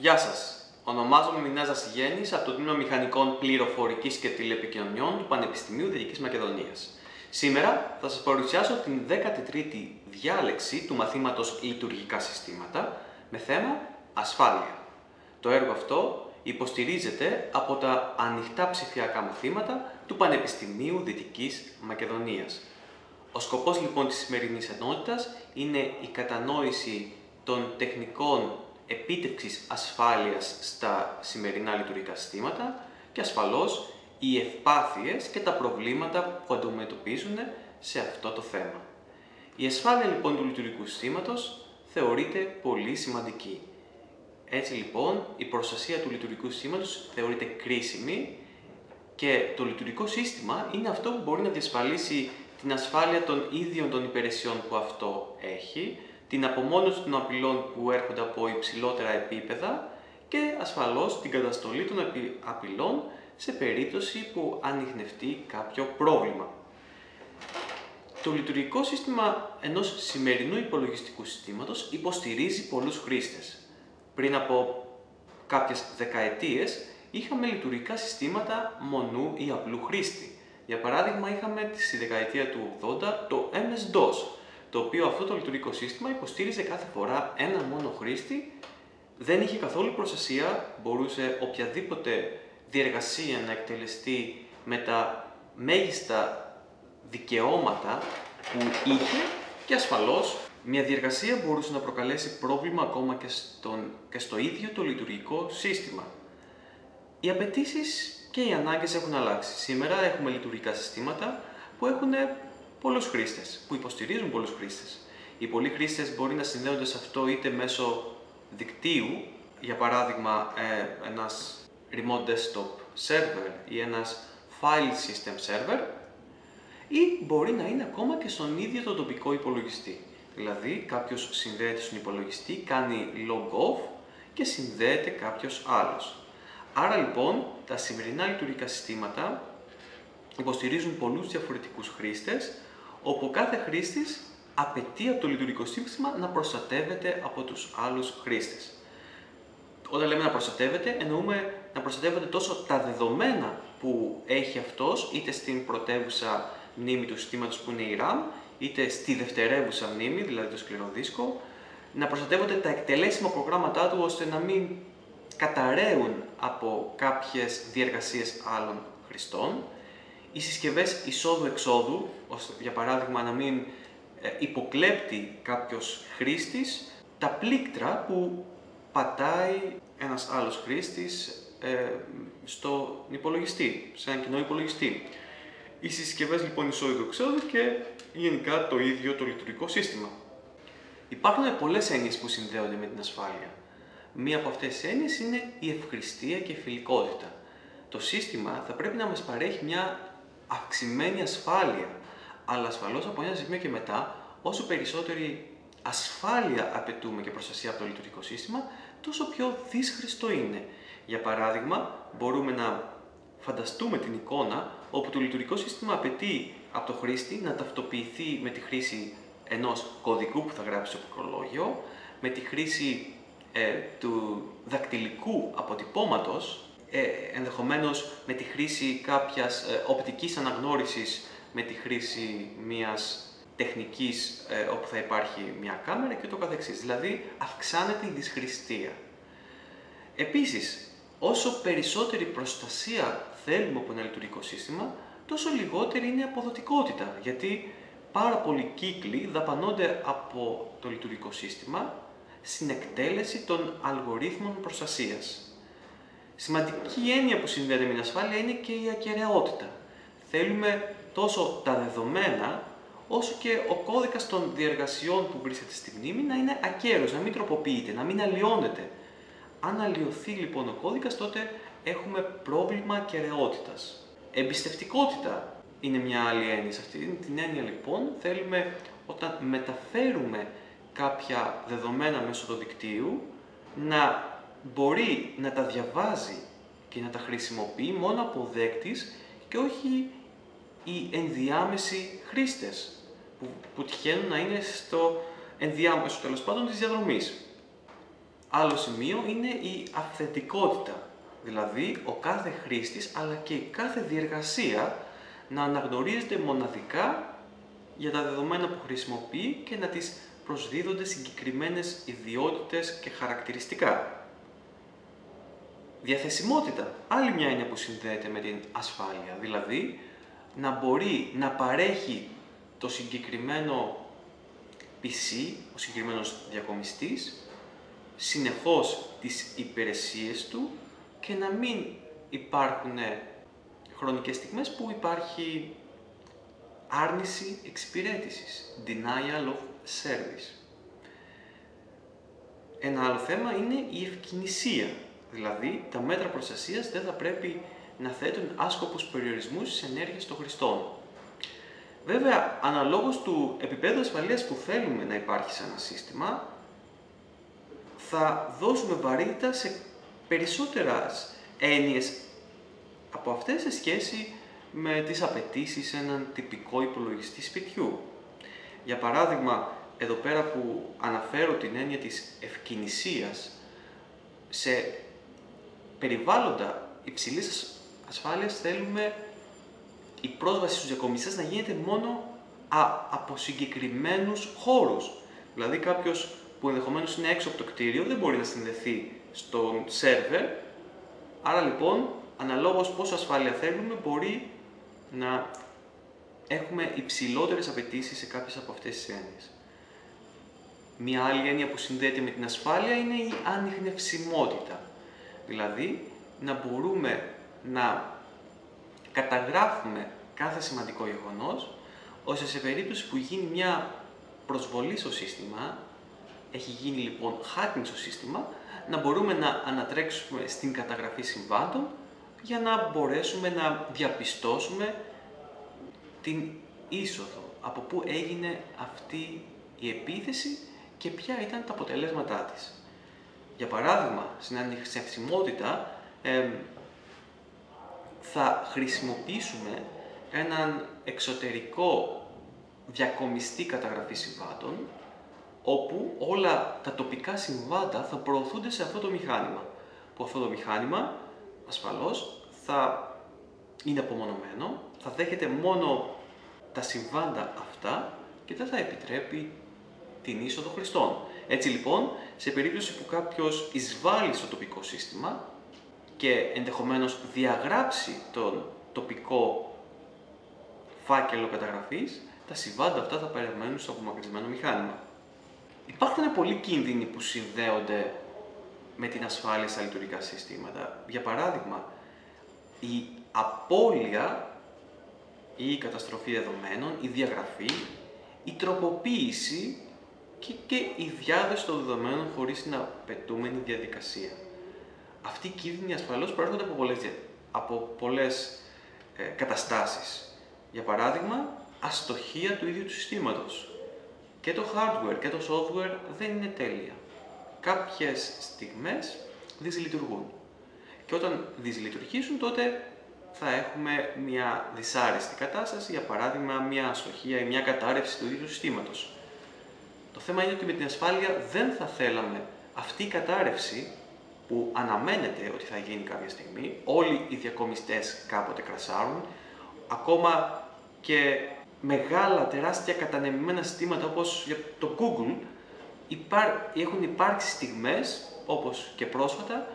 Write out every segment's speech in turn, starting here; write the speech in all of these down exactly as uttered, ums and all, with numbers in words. Γεια σας. Ονομάζομαι Μινάζας Γέννης από το Τμήμα Μηχανικών Πληροφορικής και Τηλεπικοινωνιών του Πανεπιστημίου Δυτικής Μακεδονίας. Σήμερα θα σας παρουσιάσω την δέκατη τρίτη διάλεξη του μαθήματος Λειτουργικά Συστήματα με θέμα Ασφάλεια. Το έργο αυτό υποστηρίζεται από τα ανοιχτά ψηφιακά μαθήματα του Πανεπιστημίου Δυτικής Μακεδονίας. Ο σκοπός λοιπόν της σημερινής ενότητας είναι η κατανόηση των τεχνικών επίτευξης ασφάλειας στα σημερινά λειτουργικά συστήματα και ασφαλώς οι ευπάθειες και τα προβλήματα που αντιμετωπίζουν σε αυτό το θέμα. Η ασφάλεια λοιπόν του λειτουργικού συστήματος θεωρείται πολύ σημαντική. Έτσι λοιπόν η προστασία του λειτουργικού συστήματος θεωρείται κρίσιμη και το λειτουργικό σύστημα είναι αυτό που μπορεί να διασφαλίσει την ασφάλεια των ίδιων των υπηρεσιών που αυτό έχει, την απομόνωση των απειλών που έρχονται από υψηλότερα επίπεδα και ασφαλώς την καταστολή των απειλών σε περίπτωση που ανιχνευτεί κάποιο πρόβλημα. Το λειτουργικό σύστημα ενός σημερινού υπολογιστικού συστήματος υποστηρίζει πολλούς χρήστες. Πριν από κάποιες δεκαετίες είχαμε λειτουργικά συστήματα μονού ή απλού χρήστη. Για παράδειγμα είχαμε στη δεκαετία του ογδόντα το εμ ες ντος, το οποίο αυτό το λειτουργικό σύστημα υποστήριζε κάθε φορά ένα μόνο χρήστη, δεν είχε καθόλου προστασία, μπορούσε οποιαδήποτε διεργασία να εκτελεστεί με τα μέγιστα δικαιώματα που είχε και ασφαλώς μια διεργασία μπορούσε να προκαλέσει πρόβλημα ακόμα και, στον, και στο ίδιο το λειτουργικό σύστημα. Οι απαιτήσεις και οι ανάγκες έχουν αλλάξει. Σήμερα έχουμε λειτουργικά συστήματα που έχουν πολλούς χρήστες, που υποστηρίζουν πολλούς χρήστες. Οι πολλοί χρήστες μπορεί να συνδέονται σε αυτό είτε μέσω δικτύου, για παράδειγμα ε, ένας remote desktop server ή ένας file system server, ή μπορεί να είναι ακόμα και στον ίδιο τον τοπικό υπολογιστή. Δηλαδή κάποιος συνδέεται στον υπολογιστή, κάνει log off και συνδέεται κάποιος άλλος. Άρα λοιπόν τα σημερινά λειτουργικά συστήματα υποστηρίζουν πολλούς διαφορετικούς χρήστες, όπου κάθε χρήστης απαιτεί από το λειτουργικό σύστημα να προστατεύεται από τους άλλους χρήστες. Όταν λέμε να προστατεύεται, εννοούμε να προστατεύονται τόσο τα δεδομένα που έχει αυτός, είτε στην πρωτεύουσα μνήμη του συστήματος που είναι η RAM, είτε στη δευτερεύουσα μνήμη, δηλαδή το σκληρό δίσκο, να προστατεύονται τα εκτελέσιμα προγράμματά του, ώστε να μην καταραίουν από κάποιες διεργασίες άλλων χρηστών, οι συσκευές εισόδου-εξόδου, ώστε για παράδειγμα να μην υποκλέπτει κάποιος χρήστης τα πλήκτρα που πατάει ένας άλλος χρήστης ε, στο υπολογιστή, σε έναν κοινό υπολογιστή. Οι συσκευές λοιπόν εισόδου-εξόδου και γενικά το ίδιο το λειτουργικό σύστημα. Υπάρχουν πολλές έννοιες που συνδέονται με την ασφάλεια. Μία από αυτές τις έννοιες είναι η ευχρηστία και η φιλικότητα. Το σύστημα θα πρέπει να μας παρέχει μια αυξημένη ασφάλεια, αλλά ασφαλώς από ένα σημείο και μετά, όσο περισσότερη ασφάλεια απαιτούμε και προστασία από το λειτουργικό σύστημα, τόσο πιο δύσχρηστο είναι. Για παράδειγμα, μπορούμε να φανταστούμε την εικόνα όπου το λειτουργικό σύστημα απαιτεί από το χρήστη να ταυτοποιηθεί με τη χρήση ενός κωδικού που θα γράψει στο πικρολόγιο, με τη χρήση ε, του δακτυλικού αποτυπώματος, Ε, ενδεχομένως με τη χρήση κάποιας ε, οπτικής αναγνώρισης, με τη χρήση μιας τεχνικής ε, όπου θα υπάρχει μια κάμερα και το καθεξής. Δηλαδή αυξάνεται η δυσχρηστία. Επίσης, όσο περισσότερη προστασία θέλουμε από ένα λειτουργικό σύστημα, τόσο λιγότερη είναι η αποδοτικότητα, γιατί πάρα πολλοί κύκλοι δαπανώνται από το λειτουργικό σύστημα στην εκτέλεση των αλγορίθμων προστασίας. Σημαντική έννοια που συνδέεται με την ασφάλεια είναι και η ακεραιότητα. Θέλουμε τόσο τα δεδομένα, όσο και ο κώδικας των διεργασιών που βρίσκεται στη μνήμη να είναι ακέραιος, να μην τροποποιείται, να μην αλλοιώνεται. Αν αλλοιωθεί λοιπόν ο κώδικας, τότε έχουμε πρόβλημα ακεραιότητας. Εμπιστευτικότητα είναι μια άλλη έννοια. Σε αυτή την έννοια λοιπόν θέλουμε όταν μεταφέρουμε κάποια δεδομένα μέσω του δικτύου να μπορεί να τα διαβάζει και να τα χρησιμοποιεί μόνο αποδέκτης και όχι οι ενδιάμεσοι χρήστες που, που τυχαίνουν να είναι στο ενδιάμεσο τέλος πάντων της διαδρομής. Άλλο σημείο είναι η αυθεντικότητα, δηλαδή ο κάθε χρήστης αλλά και η κάθε διεργασία να αναγνωρίζεται μοναδικά για τα δεδομένα που χρησιμοποιεί και να τις προσδίδονται συγκεκριμένες ιδιότητες και χαρακτηριστικά. Διαθεσιμότητα, άλλη μια έννοια που συνδέεται με την ασφάλεια, δηλαδή να μπορεί να παρέχει το συγκεκριμένο πι σι, ο συγκεκριμένος διακομιστής, συνεχώς τις υπηρεσίες του και να μην υπάρχουν χρονικές στιγμές που υπάρχει άρνηση εξυπηρέτησης, denial of service. Ένα άλλο θέμα είναι η ευκινησία, δηλαδή τα μέτρα προστασίας δεν θα πρέπει να θέτουν άσκοπους περιορισμούς στις ενέργειες των χρηστών. Βέβαια, αναλόγως του επίπεδου ασφαλείας που θέλουμε να υπάρχει σε ένα σύστημα, θα δώσουμε βαρύτητα σε περισσότερες έννοιες από αυτές σε σχέση με τις απαιτήσεις σε έναν τυπικό υπολογιστή σπιτιού. Για παράδειγμα, εδώ πέρα που αναφέρω την έννοια της ευκινησίας, σε περιβάλλοντα υψηλής ασφάλειας θέλουμε η πρόσβαση στους διακομιστές να γίνεται μόνο από συγκεκριμένους χώρους. Δηλαδή κάποιος που ενδεχομένως είναι έξω από το κτίριο δεν μπορεί να συνδεθεί στον σερβερ, άρα λοιπόν αναλόγως πόσο ασφάλεια θέλουμε μπορεί να έχουμε υψηλότερες απαιτήσεις σε κάποιες από αυτές τις έννοιες. Μία άλλη έννοια που συνδέεται με την ασφάλεια είναι η ανιχνευσιμότητα, δηλαδή να μπορούμε να καταγράφουμε κάθε σημαντικό γεγονός, ώστε σε περίπτωση που γίνει μια προσβολή στο σύστημα, έχει γίνει λοιπόν hacking στο σύστημα, να μπορούμε να ανατρέξουμε στην καταγραφή συμβάντων για να μπορέσουμε να διαπιστώσουμε την είσοδο, από πού έγινε αυτή η επίθεση και ποια ήταν τα αποτελέσματά της. Για παράδειγμα, στην ανιχνευσιμότητα ε, θα χρησιμοποιήσουμε έναν εξωτερικό διακομιστή καταγραφή συμβάντων, όπου όλα τα τοπικά συμβάντα θα προωθούνται σε αυτό το μηχάνημα, που αυτό το μηχάνημα ασφαλώς θα είναι απομονωμένο, θα δέχεται μόνο τα συμβάντα αυτά και δεν θα επιτρέπει την είσοδο χρηστών. Έτσι λοιπόν, σε περίπτωση που κάποιος εισβάλλει στο τοπικό σύστημα και ενδεχομένως διαγράψει τον τοπικό φάκελο καταγραφής, τα συμβάντα αυτά θα παραμένουν στο απομακρυσμένο μηχάνημα. Υπάρχουν πολλοί κίνδυνοι που συνδέονται με την ασφάλεια στα λειτουργικά συστήματα. Για παράδειγμα, η απώλεια ή η καταστροφή δεδομένων, η διαγραφή, η τροποποίηση και, και η διάδοση των δεδομένων χωρίς την απαιτούμενη διαδικασία. Αυτοί οι κίνδυνοι ασφαλώς προέρχονται από πολλές, από πολλές ε, καταστάσεις. Για παράδειγμα, αστοχία του ίδιου του συστήματος. Και το hardware και το software δεν είναι τέλεια. Κάποιες στιγμές δυσλειτουργούν. Και όταν δυσλειτουργήσουν, τότε θα έχουμε μια δυσάρεστη κατάσταση, για παράδειγμα μια αστοχία ή μια κατάρρευση του ίδιου του συστήματος. Το θέμα είναι ότι με την ασφάλεια δεν θα θέλαμε αυτή η κατάρρευση που αναμένεται ότι θα γίνει κάποια στιγμή, όλοι οι διακομιστές κάποτε κρασάρουν, ακόμα και μεγάλα, τεράστια κατανεμημένα συστήματα όπως το Google έχουν υπάρξει στιγμές, όπως και πρόσφατα,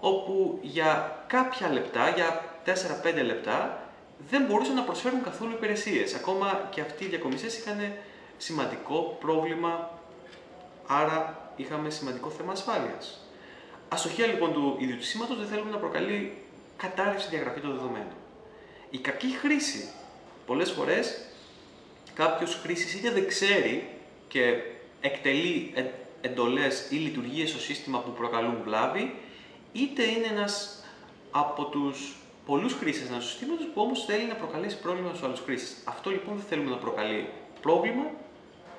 όπου για κάποια λεπτά, για τέσσερα πέντε λεπτά, δεν μπορούσαν να προσφέρουν καθόλου υπηρεσίες. Ακόμα και αυτοί οι διακομιστές είχαν σημαντικό πρόβλημα, άρα είχαμε σημαντικό θέμα ασφάλειας. Αστοχία λοιπόν του ίδιου του σήματος δεν θέλουμε να προκαλεί κατάρρευση διαγραφή των δεδομένων. Η κακή χρήση. Πολλές φορές κάποιος χρήστης είτε δεν ξέρει και εκτελεί εντολές ή λειτουργίες στο σύστημα που προκαλούν βλάβη, είτε είναι ένας από τους πολλούς χρήστες ενός συστήματος που όμως θέλει να προκαλέσει πρόβλημα στους άλλους χρήστες. Αυτό λοιπόν δεν θέλουμε να προκαλεί πρόβλημα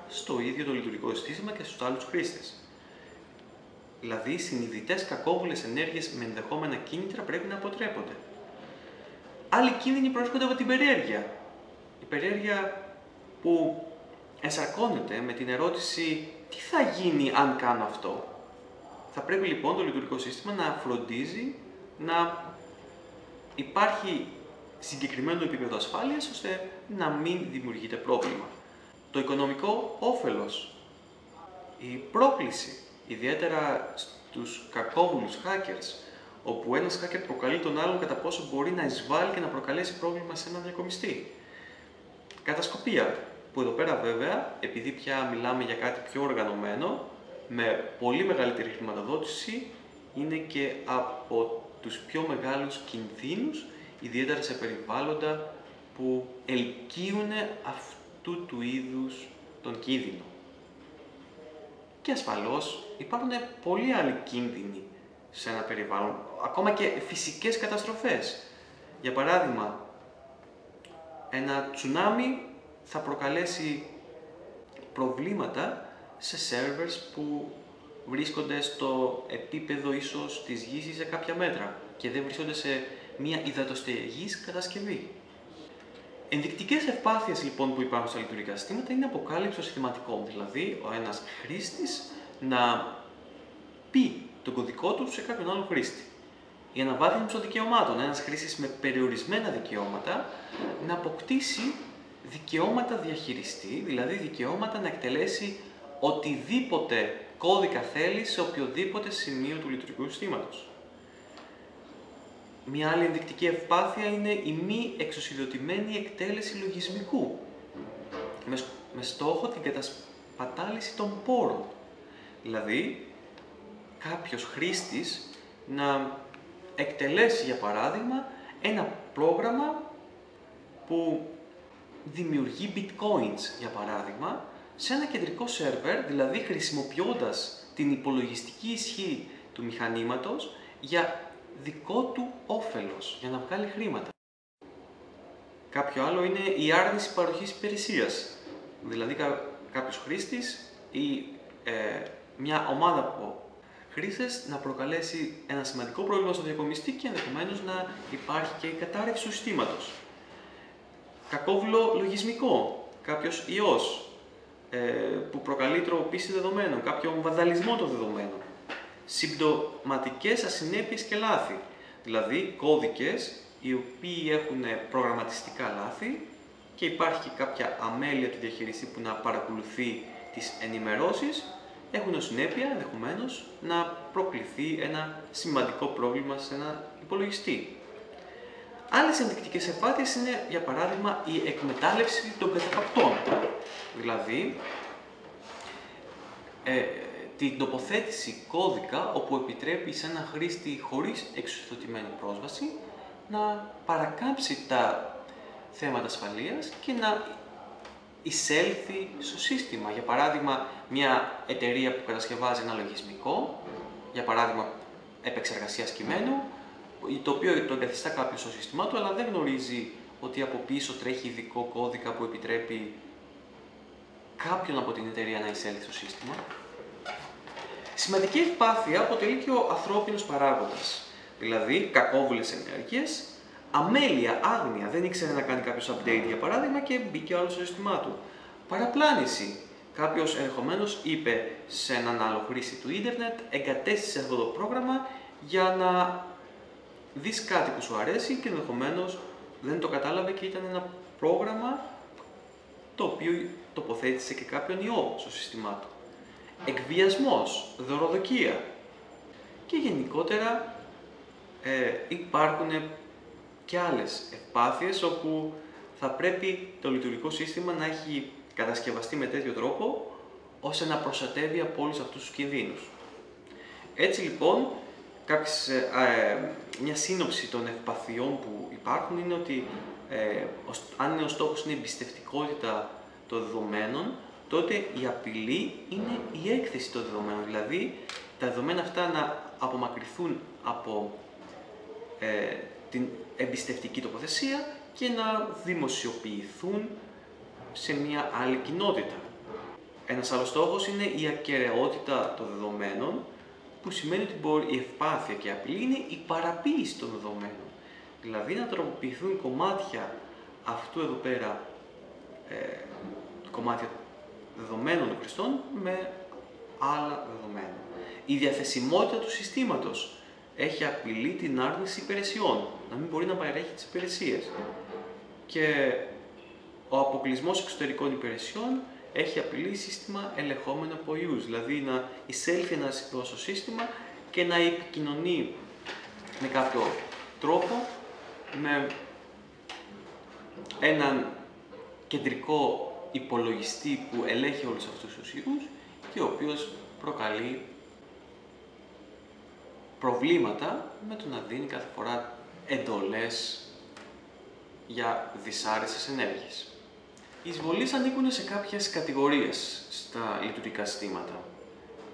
στο ίδιο το λειτουργικό σύστημα και στους άλλους χρήστες. Δηλαδή, συνειδητές κακόβουλες ενέργειες με ενδεχόμενα κίνητρα πρέπει να αποτρέπονται. Άλλοι κίνδυνοι προέρχονται από την περιέργεια. Η περιέργεια που ενσαρκώνεται με την ερώτηση τι θα γίνει αν κάνω αυτό. Θα πρέπει λοιπόν το λειτουργικό σύστημα να φροντίζει να υπάρχει συγκεκριμένο επίπεδο ασφάλειας ώστε να μην δημιουργείται πρόβλημα. Το οικονομικό όφελος, η πρόκληση, ιδιαίτερα στους κακόβουλους hackers, όπου ένας hacker προκαλεί τον άλλον κατά πόσο μπορεί να εισβάλλει και να προκαλέσει πρόβλημα σε έναν διακομιστή. Κατασκοπία, που εδώ πέρα βέβαια, επειδή πια μιλάμε για κάτι πιο οργανωμένο, με πολύ μεγαλύτερη χρηματοδότηση, είναι και από τους πιο μεγάλους κινδύνους, ιδιαίτερα σε περιβάλλοντα που ελκύουν αυτού του είδους τον κίνδυνο. Και ασφαλώς υπάρχουν πολλοί άλλοι κίνδυνοι σε ένα περιβάλλον, ακόμα και φυσικές καταστροφές. Για παράδειγμα, ένα τσουνάμι θα προκαλέσει προβλήματα σε σερβερς που βρίσκονται στο επίπεδο ίσως της γης ή σε κάποια μέτρα και δεν βρίσκονται σε μια υδατοστεγής κατασκευή. Ενδεικτικές ευπάθειες λοιπόν που υπάρχουν στα λειτουργικά συστήματα είναι αποκάλυψη συστηματικών, δηλαδή ο ένας χρήστης να πει τον κωδικό του σε κάποιον άλλον χρήστη. Η αναβάθμιση των δικαιωμάτων, ένας χρήστης με περιορισμένα δικαιώματα να αποκτήσει δικαιώματα διαχειριστή, δηλαδή δικαιώματα να εκτελέσει οτιδήποτε κώδικα θέλει σε οποιοδήποτε σημείο του λειτουργικού συστήματος. Μια άλλη ενδεικτική ευπάθεια είναι η μη εξουσιοδοτημένη εκτέλεση λογισμικού με στόχο την κατασπατάληση των πόρων. Δηλαδή, κάποιος χρήστης να εκτελέσει, για παράδειγμα, ένα πρόγραμμα που δημιουργεί bitcoins, για παράδειγμα, σε ένα κεντρικό σερβερ, δηλαδή χρησιμοποιώντας την υπολογιστική ισχύ του μηχανήματος για δικό του όφελος, για να βγάλει χρήματα. Κάποιο άλλο είναι η άρνηση παροχής υπηρεσίας. Δηλαδή κάποιος χρήστης ή ε, μια ομάδα από χρήστες να προκαλέσει ένα σημαντικό πρόβλημα στον διακομιστή και ενδεχομένως να υπάρχει και η κατάρρευση του συστήματος. Κακόβουλο λογισμικό, κάποιος ιός ε, που προκαλεί τροποποίηση δεδομένων, κάποιον βανδαλισμό των δεδομένων. Συμπτωματικές ασυνέπειες και λάθη, δηλαδή κώδικες οι οποίοι έχουν προγραμματιστικά λάθη και υπάρχει και κάποια αμέλεια του διαχειριστή που να παρακολουθεί τις ενημερώσεις, έχουν ως συνέπεια ενδεχομένως να προκληθεί ένα σημαντικό πρόβλημα σε ένα υπολογιστή. Άλλες ενδεικτικές ευπάθειες είναι, για παράδειγμα, η εκμετάλλευση των καταπακτών, δηλαδή ε, την τοποθέτηση κώδικα όπου επιτρέπει σε έναν χρήστη χωρίς εξουσιοδοτημένη πρόσβαση να παρακάμψει τα θέματα ασφαλείας και να εισέλθει στο σύστημα. Για παράδειγμα, μια εταιρεία που κατασκευάζει ένα λογισμικό, για παράδειγμα επεξεργασίας κειμένου, το οποίο το εγκαθιστά κάποιος στο σύστημά του, αλλά δεν γνωρίζει ότι από πίσω τρέχει ειδικό κώδικα που επιτρέπει κάποιον από την εταιρεία να εισέλθει στο σύστημα. Σημαντική ευπάθεια αποτελεί και ο ανθρώπινος παράγοντας, δηλαδή κακόβουλες ενέργειες, αμέλεια, άγνοια, δεν ήξερε να κάνει κάποιο update για παράδειγμα και μπήκε ο άλλος στο σύστημά του. Παραπλάνηση. Κάποιος ενδεχομένως είπε σε έναν άλλο χρήστη του ίντερνετ, εγκατέστησε αυτό το πρόγραμμα για να δεις κάτι που σου αρέσει και ενδεχομένως δεν το κατάλαβε και ήταν ένα πρόγραμμα το οποίο τοποθέτησε και κάποιον ιό στο σύστημά του. Εκβιασμός, δωροδοκία και γενικότερα ε, υπάρχουν και άλλες ευπάθειες όπου θα πρέπει το λειτουργικό σύστημα να έχει κατασκευαστεί με τέτοιο τρόπο ώστε να προστατεύει από όλους αυτούς τους κινδύνους. Έτσι λοιπόν, κάποιες, ε, μια σύνοψη των ευπαθειών που υπάρχουν είναι ότι ε, αν ο στόχος είναι η εμπιστευτικότητα των δεδομένων, τότε η απειλή είναι η έκθεση των δεδομένων, δηλαδή τα δεδομένα αυτά να απομακρυνθούν από ε, την εμπιστευτική τοποθεσία και να δημοσιοποιηθούν σε μια άλλη κοινότητα. Ένας άλλος στόχος είναι η ακεραιότητα των δεδομένων, που σημαίνει ότι μπορεί, η ευπάθεια και η απειλή είναι η παραποίηση των δεδομένων. Δηλαδή να τροποποιηθούν κομμάτια αυτού εδώ πέρα, ε, κομμάτια δεδομένων των χρηστών με άλλα δεδομένα. η διαθεσιμότητα του συστήματος. Έχει απειλή την άρνηση υπηρεσιών, να μην μπορεί να παρέχει τις υπηρεσίες. Και ο αποκλεισμός εξωτερικών υπηρεσιών έχει απειλή σύστημα ελεγχόμενο από ιούς, δηλαδή να εισέλθει ένα στο σύστημα και να επικοινωνεί με κάποιο τρόπο με έναν κεντρικό υπολογιστή που ελέγχει όλους αυτούς τους ιούς και ο οποίος προκαλεί προβλήματα με το να δίνει κάθε φορά εντολές για δυσάρεστες ενέργειες. Οι εισβολείς ανήκουν σε κάποιες κατηγορίες στα λειτουργικά συστήματα.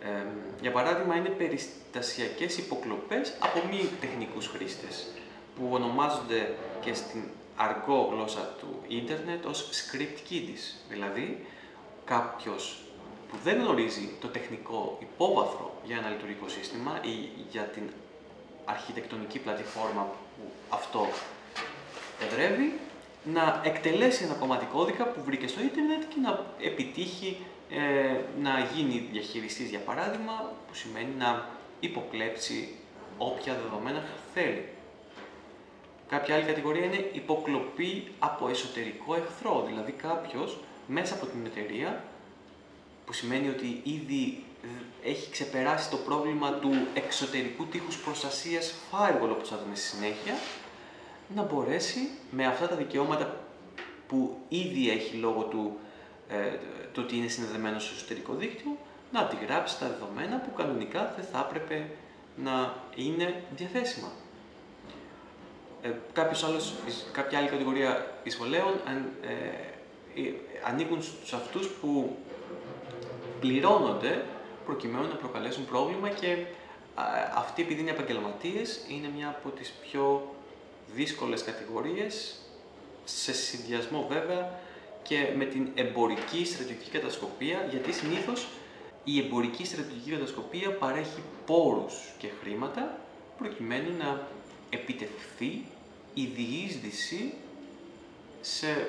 Ε, για παράδειγμα, είναι περιστασιακές υποκλοπές από μη τεχνικούς χρήστες, που ονομάζονται και στην αργό γλώσσα του ίντερνετ ως script kiddies, δηλαδή κάποιος που δεν γνωρίζει το τεχνικό υπόβαθρο για ένα λειτουργικό σύστημα ή για την αρχιτεκτονική πλατφόρμα που αυτό εδρεύει, να εκτελέσει ένα κομμάτι κώδικα που βρήκε στο ίντερνετ και να επιτύχει ε, να γίνει διαχειριστής, για παράδειγμα, που σημαίνει να υποκλέψει όποια δεδομένα θέλει. Κάποια άλλη κατηγορία είναι υποκλοπή από εσωτερικό εχθρό, δηλαδή κάποιος μέσα από την εταιρεία, που σημαίνει ότι ήδη έχει ξεπεράσει το πρόβλημα του εξωτερικού τείχους προστασίας firewall, όπως θα δούμε στη συνέχεια, να μπορέσει με αυτά τα δικαιώματα που ήδη έχει λόγω του ε, το ότι είναι συνδεδεμένο στο εσωτερικό δίκτυο, να αντιγράψει τα δεδομένα που κανονικά δεν θα έπρεπε να είναι διαθέσιμα. Ε, κάποιος άλλος, κάποια άλλη κατηγορία εισβολέων ε, ε, ε, ανήκουν στους αυτούς που πληρώνονται προκειμένου να προκαλέσουν πρόβλημα και α, αυτοί, επειδή είναι επαγγελματίες, είναι μια από τις πιο δύσκολες κατηγορίες, σε συνδυασμό βέβαια και με την εμπορική στρατηγική κατασκοπία, γιατί συνήθως η εμπορική στρατηγική κατασκοπία παρέχει πόρους και χρήματα προκειμένου να επιτευχθεί η διείσδυση σε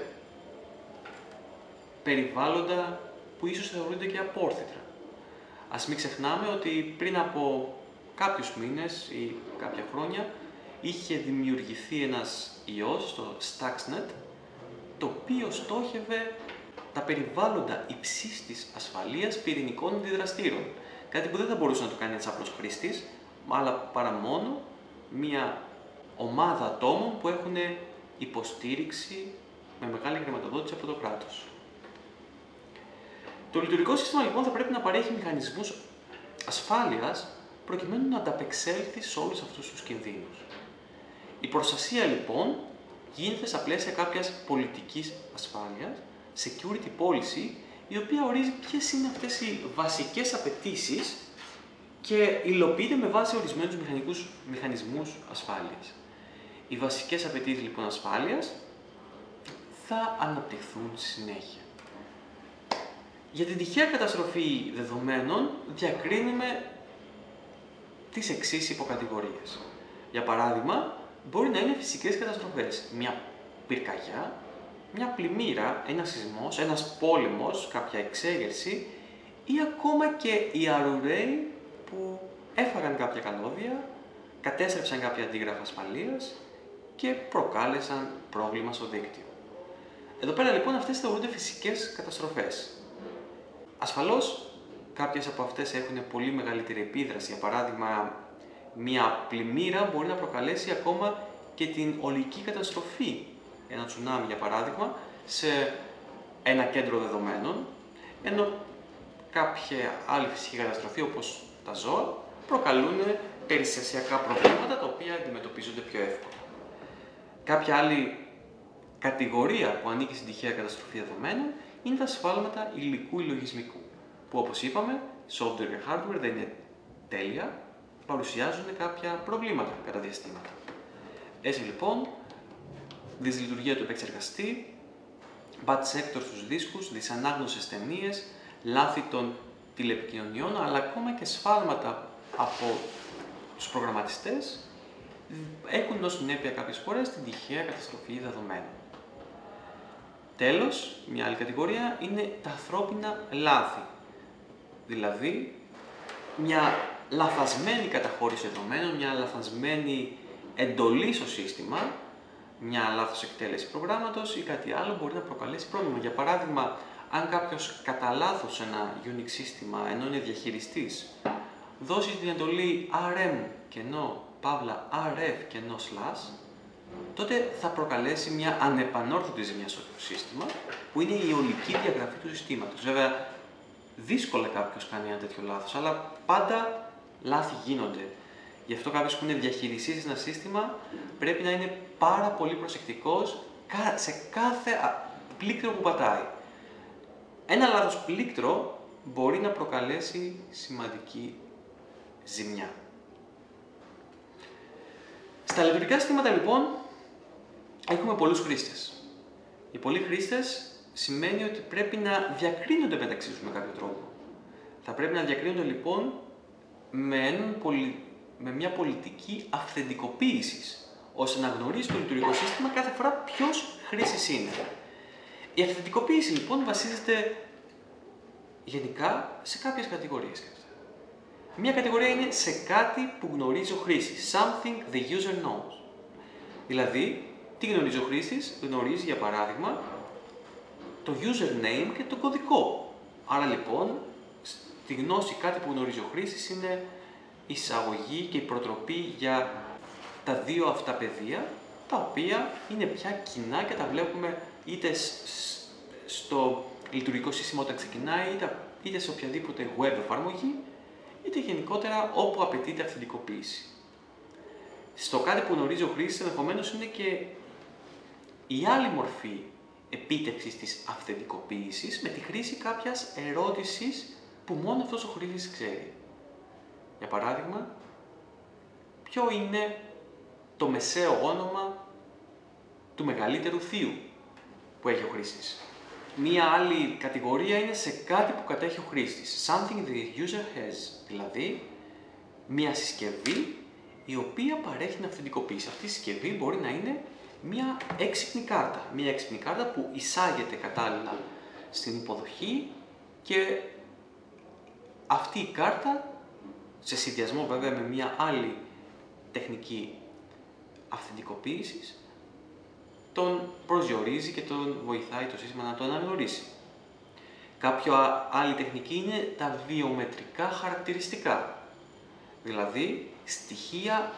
περιβάλλοντα που ίσως θεωρούνται και απόρθητρα. Ας μην ξεχνάμε ότι πριν από κάποιους μήνες ή κάποια χρόνια είχε δημιουργηθεί ένας ιός, το Stuxnet, το οποίο στόχευε τα περιβάλλοντα υψής της ασφαλείας πυρηνικών αντιδραστήρων. Κάτι που δεν θα μπορούσε να το κάνει ένας απλός χρήστης, αλλά παρά μόνο μια ομάδα ατόμων που έχουν υποστήριξη με μεγάλη χρηματοδότηση από το κράτος. Το λειτουργικό σύστημα λοιπόν θα πρέπει να παρέχει μηχανισμούς ασφάλειας προκειμένου να ανταπεξέλθει σε όλους αυτούς τους κινδύνους. Η προστασία λοιπόν γίνεται στα πλαίσια κάποιας πολιτικής ασφάλειας, security policy, η οποία ορίζει ποιες είναι αυτές οι βασικές απαιτήσεις και υλοποιείται με βάση ορισμένους μηχανικούς μηχανισμούς ασφάλειας. Οι βασικές απαιτήσεις λοιπόν ασφάλειας θα αναπτυχθούν στη συνέχεια. Για την τυχαία καταστροφή δεδομένων διακρίνουμε τις εξής υποκατηγορίες. Για παράδειγμα, μπορεί να είναι φυσικές καταστροφές. Μια πυρκαγιά, μια πλημμύρα, ένας σεισμός, ένας πόλεμος, κάποια εξέγερση ή ακόμα και οι αρουραίοι που έφαγαν κάποια καλώδια, κατέστρεψαν κάποια αντίγραφα ασφαλείας και προκάλεσαν πρόβλημα στο δίκτυο. Εδώ πέρα λοιπόν αυτές θεωρούνται φυσικές καταστροφές. Ασφαλώς, κάποιες από αυτές έχουν πολύ μεγαλύτερη επίδραση. Για παράδειγμα, μια πλημμύρα μπορεί να προκαλέσει ακόμα και την ολική καταστροφή, ένα τσουνάμι για παράδειγμα, σε ένα κέντρο δεδομένων, ενώ κάποια άλλη φυσική καταστροφή, όπως τα ζώα, προκαλούν περιστασιακά προβλήματα τα οποία αντιμετωπίζονται πιο εύκολα. Κάποια άλλη κατηγορία που ανήκει στην τυχαία καταστροφή δεδομένων είναι τα σφάλματα υλικού ή λογισμικού, που όπως είπαμε, software και hardware δεν είναι τέλεια, παρουσιάζουν κάποια προβλήματα κατά διαστήματα. Έτσι λοιπόν, δυσλειτουργία του επεξεργαστή, bad sector στους δίσκους, δυσανάγνωσες ταινίες, λάθη των τηλεπικοινωνιών, αλλά ακόμα και σφάλματα από τους προγραμματιστές έχουν ως συνέπεια κάποιες φορές την τυχαία καταστροφή δεδομένων. Τέλος, μια άλλη κατηγορία είναι τα ανθρώπινα λάθη, δηλαδή μια λαθασμένη καταχώρηση δεδομένων, μια λαθασμένη εντολή στο σύστημα, μια λάθος εκτέλεση προγράμματος ή κάτι άλλο μπορεί να προκαλέσει πρόβλημα. Για παράδειγμα, αν κάποιος κατά λάθος ένα Unix σύστημα, ενώ είναι διαχειριστής, δώσει την εντολή rm κενό παύλα rf κενό slash, τότε θα προκαλέσει μια ανεπανόρθωτη ζημιά στο σύστημα, που είναι η ολική διαγραφή του συστήματος. Βέβαια, δύσκολα κάποιος κάνει ένα τέτοιο λάθος, αλλά πάντα λάθη γίνονται. Γι' αυτό κάποιος που είναι διαχειριστής σε ένα σύστημα πρέπει να είναι πάρα πολύ προσεκτικός σε κάθε πλήκτρο που πατάει. Ένα λάθος πλήκτρο μπορεί να προκαλέσει σημαντική ζημιά. Στα λειτουργικά συστήματα λοιπόν έχουμε πολλούς χρήστες. Οι πολλοί χρήστες σημαίνει ότι πρέπει να διακρίνονται μεταξύ τους με κάποιο τρόπο. Θα πρέπει να διακρίνονται λοιπόν με έναν πολυ... με μια πολιτική αυθεντικοποίησης, ώστε να γνωρίζει το λειτουργικό σύστημα κάθε φορά ποιος χρήστης είναι. Η αυθεντικοποίηση λοιπόν βασίζεται γενικά σε κάποιες κατηγορίες. Μια κατηγορία είναι σε κάτι που γνωρίζει ο χρήστης, something the user knows. Δηλαδή, τι γνωρίζει ο χρήστης? Γνωρίζει για παράδειγμα το username και το κωδικό. Άρα λοιπόν, στη γνώση κάτι που γνωρίζει ο χρήστης είναι η εισαγωγή και η προτροπή για τα δύο αυτά πεδία, τα οποία είναι πια κοινά και τα βλέπουμε είτε στο λειτουργικό σύστημα όταν ξεκινάει, είτε σε οποιαδήποτε web εφαρμογή, είτε γενικότερα όπου απαιτείται αυθεντικοποίηση. Στο κάτι που γνωρίζει ο χρήστης ενδεχομένως είναι και η άλλη μορφή επίτευξης της αυθεντικοποίησης με τη χρήση κάποιας ερώτησης που μόνο αυτός ο χρήστης ξέρει. Για παράδειγμα, ποιο είναι το μεσαίο όνομα του μεγαλύτερου θείου που έχει ο χρήστης. Μία άλλη κατηγορία είναι σε κάτι που κατέχει ο χρήστης. Something the user has, δηλαδή μία συσκευή η οποία παρέχει την αυθεντικοποίηση. Αυτή η συσκευή μπορεί να είναι μία έξυπνη κάρτα. Μία έξυπνη κάρτα που εισάγεται κατάλληλα στην υποδοχή και αυτή η κάρτα, σε συνδυασμό βέβαια με μία άλλη τεχνική αυθεντικοποίησης, τον προσδιορίζει και τον βοηθάει το σύστημα να τον αναγνωρίσει. Κάποια άλλη τεχνική είναι τα βιομετρικά χαρακτηριστικά, δηλαδή στοιχεία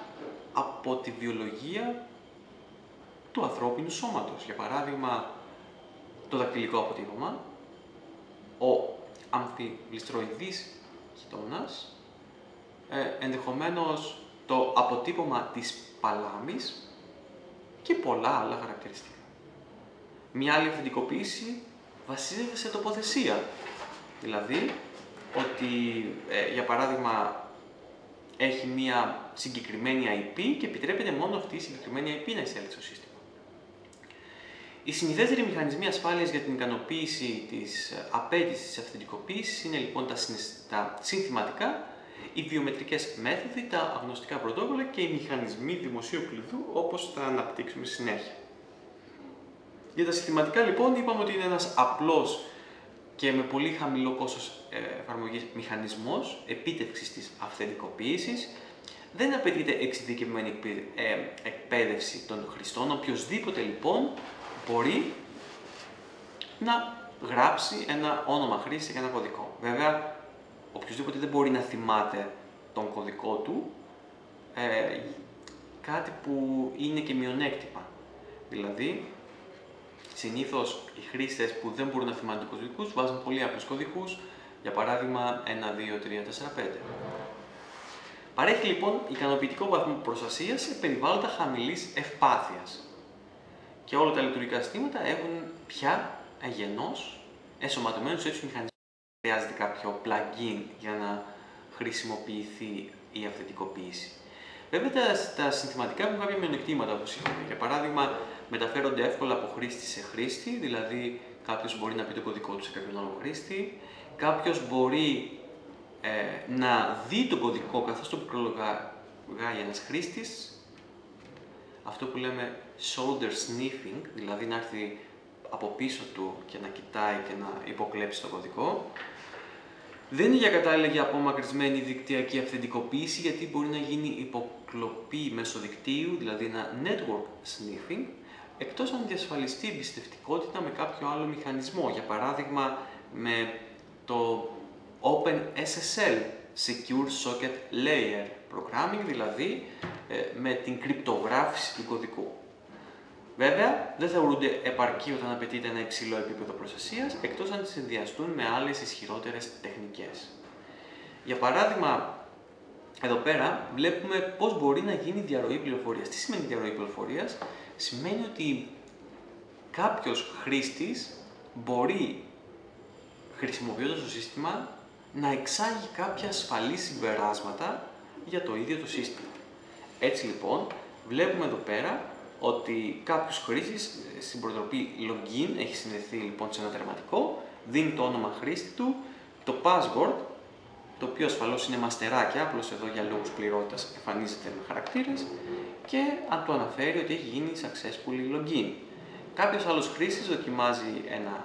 από τη βιολογία του ανθρώπινου σώματος. Για παράδειγμα, το δακτυλικό αποτύπωμα, ο αμφιγλιστροειδής χιτώνας, Ε, ενδεχομένως το αποτύπωμα της παλάμης και πολλά άλλα χαρακτηριστικά. Μια άλλη αυθεντικοποίηση βασίζεται σε τοποθεσία. Δηλαδή, ότι ε, για παράδειγμα έχει μια συγκεκριμένη άι πι και επιτρέπεται μόνο αυτή η συγκεκριμένη άι πι να εισέλθει στο σύστημα. Οι συνηθέστεροι μηχανισμοί ασφάλειας για την ικανοποίηση της απέτησης της αυθεντικοποίησης είναι λοιπόν τα, τα συνθηματικά, οι βιομετρικές μέθοδοι, τα αγνωστικά πρωτόκολλα και οι μηχανισμοί δημοσίου κλειδού, όπως θα αναπτύξουμε συνέχεια. Για τα συστηματικά λοιπόν είπαμε ότι είναι ένας απλός και με πολύ χαμηλό κόστος εφαρμογής μηχανισμός επίτευξης της αυθεντικοποίησης. Δεν απαιτείται εξειδικευμένη εκπαίδευση των χρηστών. Οποιοςδήποτε λοιπόν μπορεί να γράψει ένα όνομα χρήστη και ένα κωδικό. Βέβαια, οποιοςδήποτε δεν μπορεί να θυμάται τον κωδικό του, ε, κάτι που είναι και μειονέκτημα. Δηλαδή, συνήθως οι χρήστες που δεν μπορούν να θυμάται τους κωδικούς βάζουν πολύ απλούς κωδικούς, για παράδειγμα ένα, δύο, τρία, τέσσερα, πέντε. Παρέχει λοιπόν ικανοποιητικό βαθμό προστασίας σε περιβάλλοντα χαμηλής ευπάθειας. Και όλα τα λειτουργικά συστήματα έχουν πια εγενώς ενσωματωμένους τέτοιους μηχανισμούς. Χρειάζεται κάποιο plugin για να χρησιμοποιηθεί η αυθεντικοποίηση. Βέβαια, τα συνθηματικά έχουν κάποια μειονεκτήματα, όπως είπαμε. Για παράδειγμα, μεταφέρονται εύκολα από χρήστη σε χρήστη, δηλαδή κάποιος μπορεί να πει το κωδικό του σε κάποιον άλλο χρήστη, κάποιος μπορεί ε, να δει το κωδικό καθώς το προλογάει ένας χρήστης, αυτό που λέμε shoulder sniffing, δηλαδή να έρθει από πίσω του και να κοιτάει και να υποκλέψει το κωδικό. Δεν είναι για κατάλληλα για απομακρυσμένη δικτυακή αυθεντικοποίηση, γιατί μπορεί να γίνει υποκλοπή μέσω δικτύου, δηλαδή ένα network sniffing, εκτός αν διασφαλιστεί η εμπιστευτικότητα με κάποιο άλλο μηχανισμό, για παράδειγμα με το OpenSSL, Secure Socket Layer Programming, δηλαδή με την κρυπτογράφηση του κωδικού. Βέβαια, δεν θεωρούνται επαρκή όταν απαιτείται ένα υψηλό επίπεδο προστασίας, εκτός αν τις συνδυαστούν με άλλες ισχυρότερες τεχνικές. Για παράδειγμα, εδώ πέρα βλέπουμε πώς μπορεί να γίνει διαρροή πληροφορίας. Τι σημαίνει διαρροή πληροφορίας? Σημαίνει ότι κάποιος χρήστης μπορεί, χρησιμοποιώντας το σύστημα, να εξάγει κάποια ασφαλή συμπεράσματα για το ίδιο το σύστημα. Έτσι λοιπόν, βλέπουμε εδώ πέρα ότι κάποιος χρήστης στην προτροπή login έχει συνδεθεί λοιπόν σε ένα τερματικό, δίνει το όνομα χρήστη του, το password, το οποίο ασφαλώς είναι μαστεράκια, απλώς εδώ για λόγους πληρότητας εμφανίζεται με χαρακτήρες, και αν το αναφέρει ότι έχει γίνει successfully login. Κάποιος άλλος χρήστης δοκιμάζει ένα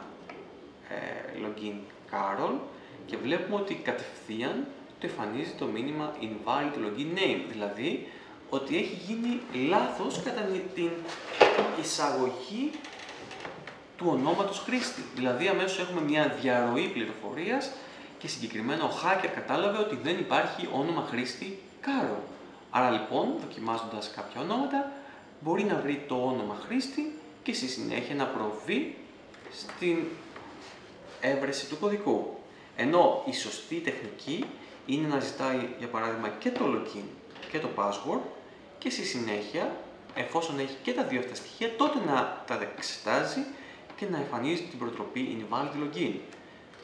ε, login Carol και βλέπουμε ότι κατευθείαν του εμφανίζει το μήνυμα invalid login name, δηλαδή ότι έχει γίνει λάθος κατά την εισαγωγή του ονόματος χρήστη. Δηλαδή αμέσως έχουμε μια διαρροή πληροφορίας και συγκεκριμένα ο hacker κατάλαβε ότι δεν υπάρχει όνομα χρήστη Carol. Άρα λοιπόν, δοκιμάζοντας κάποια ονόματα, μπορεί να βρει το όνομα χρήστη και στη συνέχεια να προβεί στην έβρεση του κωδικού. Ενώ η σωστή τεχνική είναι να ζητάει, για παράδειγμα, και το login και το password, και στη συνέχεια, εφόσον έχει και τα δύο αυτά στοιχεία, τότε να τα εξετάζει και να εμφανίζει την προτροπή invalid login.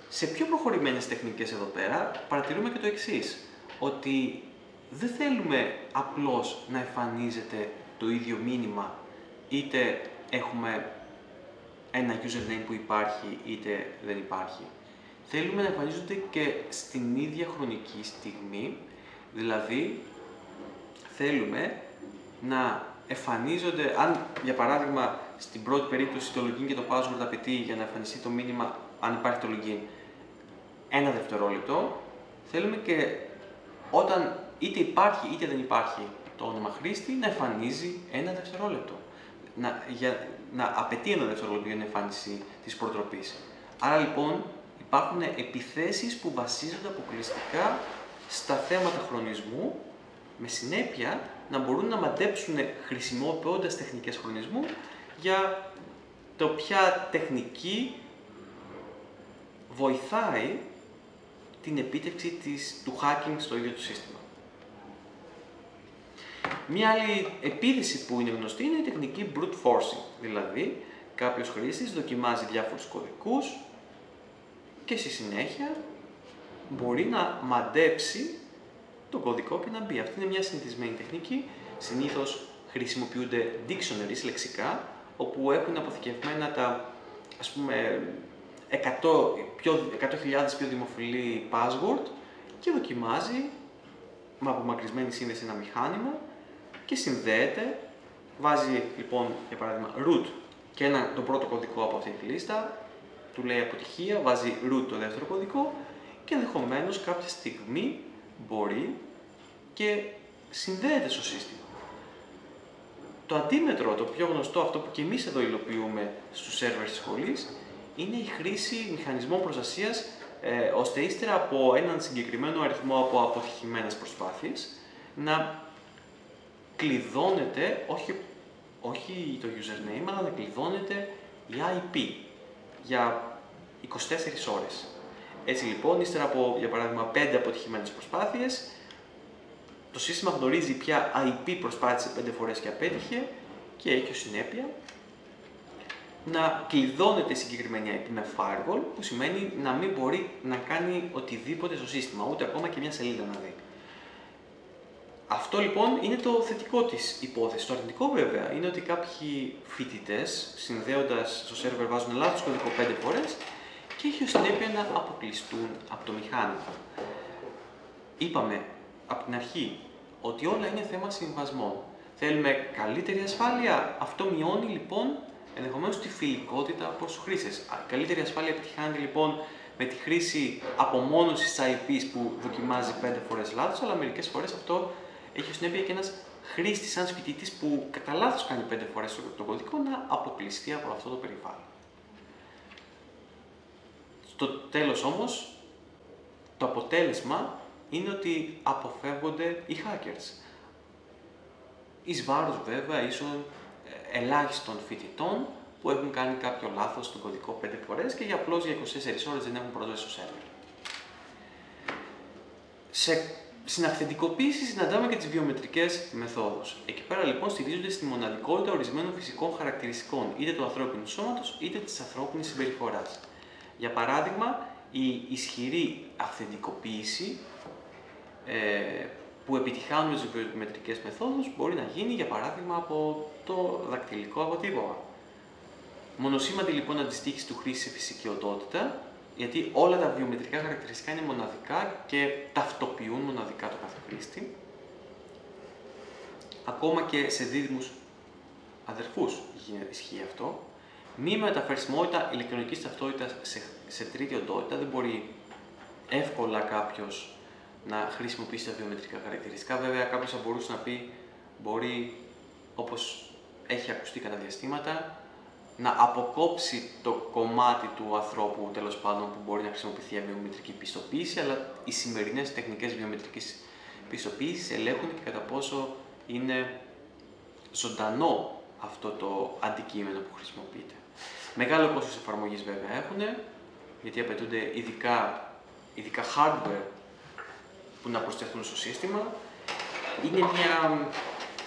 Σε πιο προχωρημένες τεχνικές εδώ πέρα παρατηρούμε και το εξής, ότι δεν θέλουμε απλώς να εμφανίζεται το ίδιο μήνυμα, είτε έχουμε ένα username που υπάρχει είτε δεν υπάρχει. Θέλουμε να εμφανίζονται και στην ίδια χρονική στιγμή, δηλαδή θέλουμε να εμφανίζονται, αν για παράδειγμα στην πρώτη περίπτωση το login και το password απαιτεί για να εμφανιστεί το μήνυμα, αν υπάρχει το login, ένα δευτερόλεπτο, θέλουμε και όταν είτε υπάρχει είτε δεν υπάρχει το όνομα χρήστη να εμφανίζει ένα δευτερόλεπτο. Να, για, να απαιτεί ένα δευτερόλεπτο για την εμφάνιση της προτροπής. Άρα λοιπόν υπάρχουν επιθέσεις που βασίζονται αποκλειστικά στα θέματα χρονισμού, με συνέπεια να μπορούν να μαντέψουν χρησιμοποιώντας τεχνικές χρονισμού για το ποια τεχνική βοηθάει την επίτευξη της, του hacking στο ίδιο το σύστημα. Μία άλλη επίθεση που είναι γνωστή είναι η τεχνική brute forcing, δηλαδή κάποιος χρήστης δοκιμάζει διάφορους κωδικούς και στη συνέχεια μπορεί να μαντέψει τον κωδικό και να μπει. Αυτή είναι μια συνηθισμένη τεχνική. Συνήθως χρησιμοποιούνται dictionaries, λεξικά, όπου έχουν αποθηκευμένα τα, ας πούμε, εκατό χιλιάδες πιο, πιο δημοφιλή password και δοκιμάζει με απομακρυσμένη σύνδεση ένα μηχάνημα και συνδέεται, βάζει λοιπόν για παράδειγμα root και ένα, το πρώτο κωδικό από αυτή τη λίστα, του λέει αποτυχία, βάζει root το δεύτερο κωδικό και ενδεχομένως κάποια στιγμή μπορεί και συνδέεται στο σύστημα. Το αντίμετρο, το πιο γνωστό, αυτό που και εμείς εδώ υλοποιούμε στους σερβερ της σχολής, είναι η χρήση μηχανισμών προστασίας ε, ώστε ύστερα από έναν συγκεκριμένο αριθμό από αποτυχημένες προσπάθειες να κλειδώνεται, όχι, όχι το username, αλλά να κλειδώνεται η άι πι για είκοσι τέσσερις ώρες. Έτσι λοιπόν, ύστερα από, για παράδειγμα, πέντε αποτυχημένες προσπάθειες, το σύστημα γνωρίζει ποια άι πι προσπάθησε πέντε φορές και απέτυχε και έχει ως συνέπεια να κλειδώνεται η συγκεκριμένη άι πι με firewall, που σημαίνει να μην μπορεί να κάνει οτιδήποτε στο σύστημα, ούτε ακόμα και μια σελίδα να δει. Αυτό λοιπόν είναι το θετικό της υπόθεσης. Το αρνητικό βέβαια είναι ότι κάποιοι φοιτητές, συνδέοντας στο σερβερ, βάζουν λάθος κωδικό πέντε φορές και έχει ως συνέπεια να αποκλειστούν από το μηχάνημα. Είπαμε από την αρχή ότι όλα είναι θέμα συμβασμών. Θέλουμε καλύτερη ασφάλεια. Αυτό μειώνει λοιπόν ενδεχομένως τη φιλικότητα προς τους χρήστες. Καλύτερη ασφάλεια επιτυχάνεται λοιπόν με τη χρήση απομόνωσης άι πι που δοκιμάζει πέντε φορές λάθος, αλλά μερικές φορές αυτό έχει ως συνέπεια και ένας χρήστης, σαν φοιτητής που κατά λάθος κάνει πέντε φορές τον κωδικό, να αποκλειστεί από αυτό το περιβάλλον. Στο τέλος όμως, το αποτέλεσμα είναι ότι αποφεύγονται οι hackers. Εις βάρος βέβαια ίσον ελάχιστων φοιτητών που έχουν κάνει κάποιο λάθος στον κωδικό πέντε φορές και για απλώς για είκοσι τέσσερις ώρες δεν έχουν πρόσβαση στο σερβερ. Σε συναυθεντικοποίηση συναντάμε και τις βιομετρικές μεθόδους. Εκεί πέρα λοιπόν στηρίζονται στη μοναδικότητα ορισμένων φυσικών χαρακτηριστικών, είτε του ανθρώπινου σώματος είτε της ανθρώπινης συμπεριφοράς. Για παράδειγμα, η ισχυρή αυθεντικοποίηση ε, που επιτυχάνουμε στις βιομετρικές μεθόδους μπορεί να γίνει για παράδειγμα από το δακτυλικό αποτύπωμα. Μονοσήμαντη λοιπόν αντιστοίχηση του χρήστη σε φυσική οντότητα, γιατί όλα τα βιομετρικά χαρακτηριστικά είναι μοναδικά και ταυτοποιούν μοναδικά το κάθε χρήστη, ακόμα και σε δίδυμους αδερφούς ισχύει αυτό. Μη μεταφερσιμότητα ηλεκτρονικής ταυτότητας σε, σε τρίτη οντότητα, δεν μπορεί εύκολα κάποιος να χρησιμοποιήσει τα βιομετρικά χαρακτηριστικά. Βέβαια, κάποιος θα μπορούσε να πει, μπορεί, όπως έχει ακουστεί κατά διαστήματα, να αποκόψει το κομμάτι του ανθρώπου, τέλος πάντων, που μπορεί να χρησιμοποιηθεί για βιομετρική πιστοποίηση, αλλά οι σημερινές τεχνικές βιομετρικής πιστοποίησης ελέγχουν και κατά πόσο είναι ζωντανό αυτό το αντικείμενο που χρησιμοποιείται. Μεγάλο κόστος εφαρμογής βέβαια έχουν, γιατί απαιτούνται ειδικά, ειδικά hardware που να προσθεθούν στο σύστημα. Είναι μια...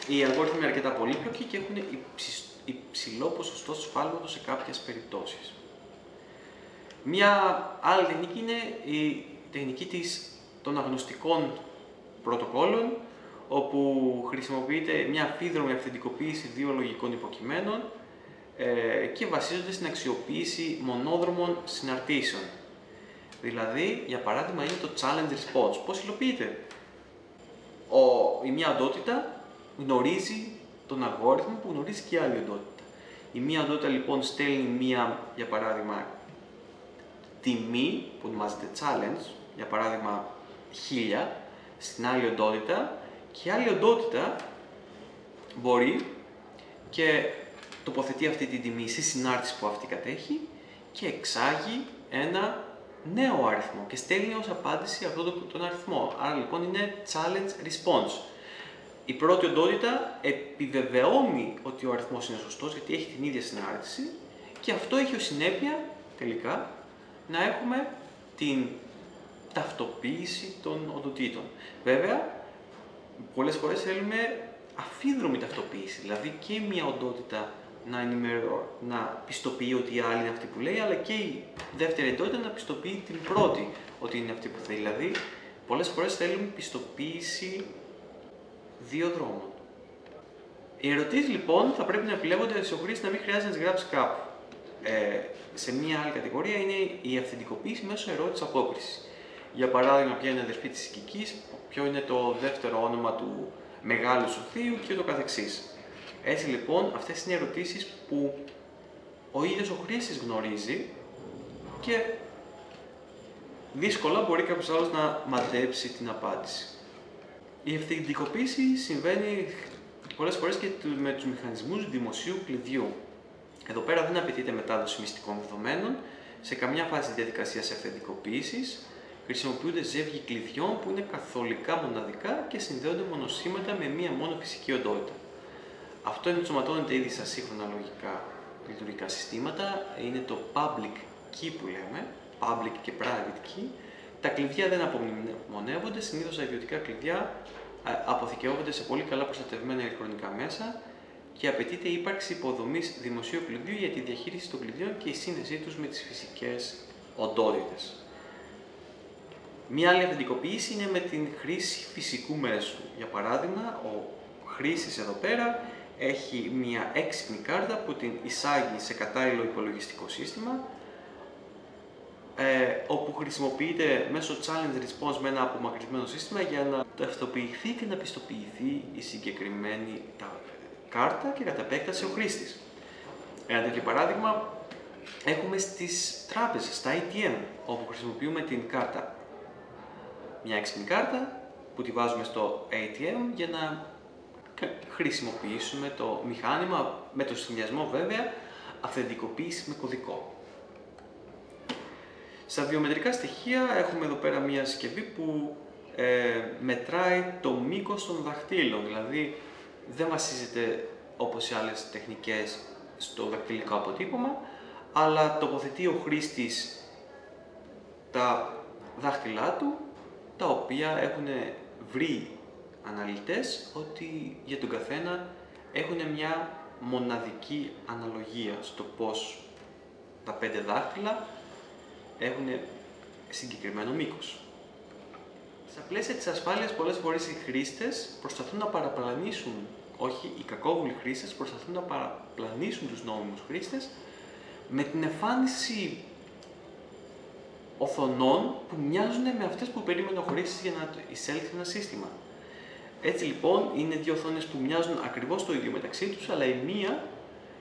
Οι αλγόριθμοι είναι αρκετά πολύπλοκοι και έχουν υψη... υψηλό ποσοστό σφάλματος σε κάποιες περιπτώσεις. Μια άλλη τεχνική είναι η τεχνική της... των αγνωστικών πρωτοκόλων, όπου χρησιμοποιείται μια αμφίδρομη αυθεντικοποίηση δύο λογικών υποκειμένων ε, και βασίζονται στην αξιοποίηση μονόδρομων συναρτήσεων. Δηλαδή, για παράδειγμα, είναι το challenge response. Πώς υλοποιείται? Ο, η μία οντότητα γνωρίζει τον αλγόριθμο που γνωρίζει και η άλλη οντότητα. Η μία οντότητα λοιπόν στέλνει μία, για παράδειγμα, τιμή που ονομάζεται challenge, για παράδειγμα χίλια, στην άλλη οντότητα, και η άλλη οντότητα μπορεί και τοποθετεί αυτή την τιμή στη συνάρτηση που αυτή κατέχει και εξάγει ένα νέο αριθμό και στέλνει ως απάντηση αυτόν τον αριθμό. Άρα λοιπόν είναι challenge response. Η πρώτη οντότητα επιβεβαιώνει ότι ο αριθμός είναι σωστός γιατί έχει την ίδια συνάρτηση και αυτό έχει ως συνέπεια τελικά να έχουμε την ταυτοποίηση των οντοτήτων. Βέβαια, πολλές φορές θέλουμε αφίδρομη ταυτοποίηση, δηλαδή και μια οντότητα να, ενημερώ, να πιστοποιεί ότι η άλλη είναι αυτή που λέει, αλλά και η δεύτερη οντότητα να πιστοποιεί την πρώτη ότι είναι αυτή που θέλει. Δηλαδή, πολλές φορές θέλουμε πιστοποίηση δύο δρόμων. Οι ερωτήσεις λοιπόν θα πρέπει να επιλέγονται σε χρήση να μην χρειάζεται να τις γράψει κάπου. Ε, σε μια άλλη κατηγορία είναι η αυθεντικοποίηση μέσω ερώτηση απόκριση. Για παράδειγμα, ποια είναι η αδερφή της Κικής, ποιο είναι το δεύτερο όνομα του μεγάλου σου θείου και το καθεξής. Έτσι λοιπόν, αυτές είναι ερωτήσεις που ο ίδιος ο χρήστης γνωρίζει και δύσκολα μπορεί κάποιος άλλος να μαντέψει την απάντηση. Η ευθυντικοποίηση συμβαίνει πολλές φορές και με τους μηχανισμούς δημοσίου κλειδιού. Εδώ πέρα δεν απαιτείται μετάδοση μυστικών δεδομένων σε καμιά φάση διαδικασίας ευθυντικοποίησης. Χρησιμοποιούνται ζεύγοι κλειδιών που είναι καθολικά μοναδικά και συνδέονται μονοσήμματα με μία μόνο φυσική οντότητα. Αυτό ενσωματώνεται ήδη στα σύγχρονα λογικά λειτουργικά συστήματα. Είναι το public key που λέμε, public και private key. Τα κλειδιά δεν απομονεύονται, συνήθως τα ιδιωτικά κλειδιά αποθηκεύονται σε πολύ καλά προστατευμένα ηλεκτρονικά μέσα και απαιτείται η ύπαρξη υποδομής δημοσίου κλειδιού για τη διαχείριση των κλειδιών και η σύνδεσή τους με τις φυσικές οντότητες. Μία άλλη αυθεντικοποίηση είναι με την χρήση φυσικού μέσου. Για παράδειγμα, ο χρήστης εδώ πέρα έχει μία έξυπνη κάρτα που την εισάγει σε κατάλληλο υπολογιστικό σύστημα, ε, όπου χρησιμοποιείται μέσω challenge response με ένα απομακρυσμένο σύστημα για να ταυτοποιηθεί και να πιστοποιηθεί η συγκεκριμένη κάρτα και κατά επέκταση ο χρήστης. Ένα τέτοιο παράδειγμα έχουμε στις τράπεζες, στα έι τι εμ, όπου χρησιμοποιούμε την κάρτα. Μια έξυπνη κάρτα που τη βάζουμε στο έι τι εμ για να χρησιμοποιήσουμε το μηχάνημα με το συνδυασμό βέβαια αυθεντικοποίηση με κωδικό. Στα βιομετρικά στοιχεία έχουμε εδώ πέρα μια συσκευή που ε, μετράει το μήκος των δαχτύλων, δηλαδή δεν βασίζεται όπως οι άλλες τεχνικές στο δακτυλικό αποτύπωμα, αλλά τοποθετεί ο χρήστης τα δάχτυλά του, τα οποία έχουν βρει αναλυτές ότι για τον καθένα έχουν μια μοναδική αναλογία στο πώς τα πέντε δάχτυλα έχουν συγκεκριμένο μήκος. Στα πλαίσια της ασφάλειας, πολλές φορές οι χρήστες προσπαθούν να παραπλανήσουν, όχι οι κακόβουλοι χρήστες, προσπαθούν να παραπλανήσουν τους νόμιμους χρήστες με την εμφάνιση οθονών που μοιάζουν με αυτές που περίμενε ο χρήστης για να εισέλθει ένα σύστημα. Έτσι λοιπόν είναι δύο οθόνες που μοιάζουν ακριβώς το ίδιο μεταξύ τους, αλλά η μία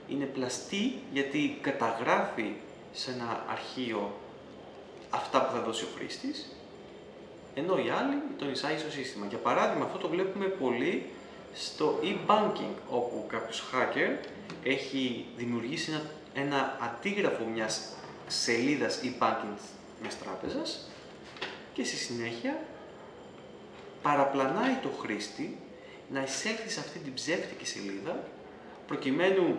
είναι πλαστή γιατί καταγράφει σε ένα αρχείο αυτά που θα δώσει ο χρήστης, ενώ η άλλη τον εισάγει στο σύστημα. Για παράδειγμα, αυτό το βλέπουμε πολύ στο e-banking, όπου κάποιος hacker έχει δημιουργήσει ένα, ένα αντίγραφο μιας σελίδας e-banking μιας τράπεζας και στη συνέχεια παραπλανάει το χρήστη να εισέλθει σε αυτή την ψεύτικη σελίδα, προκειμένου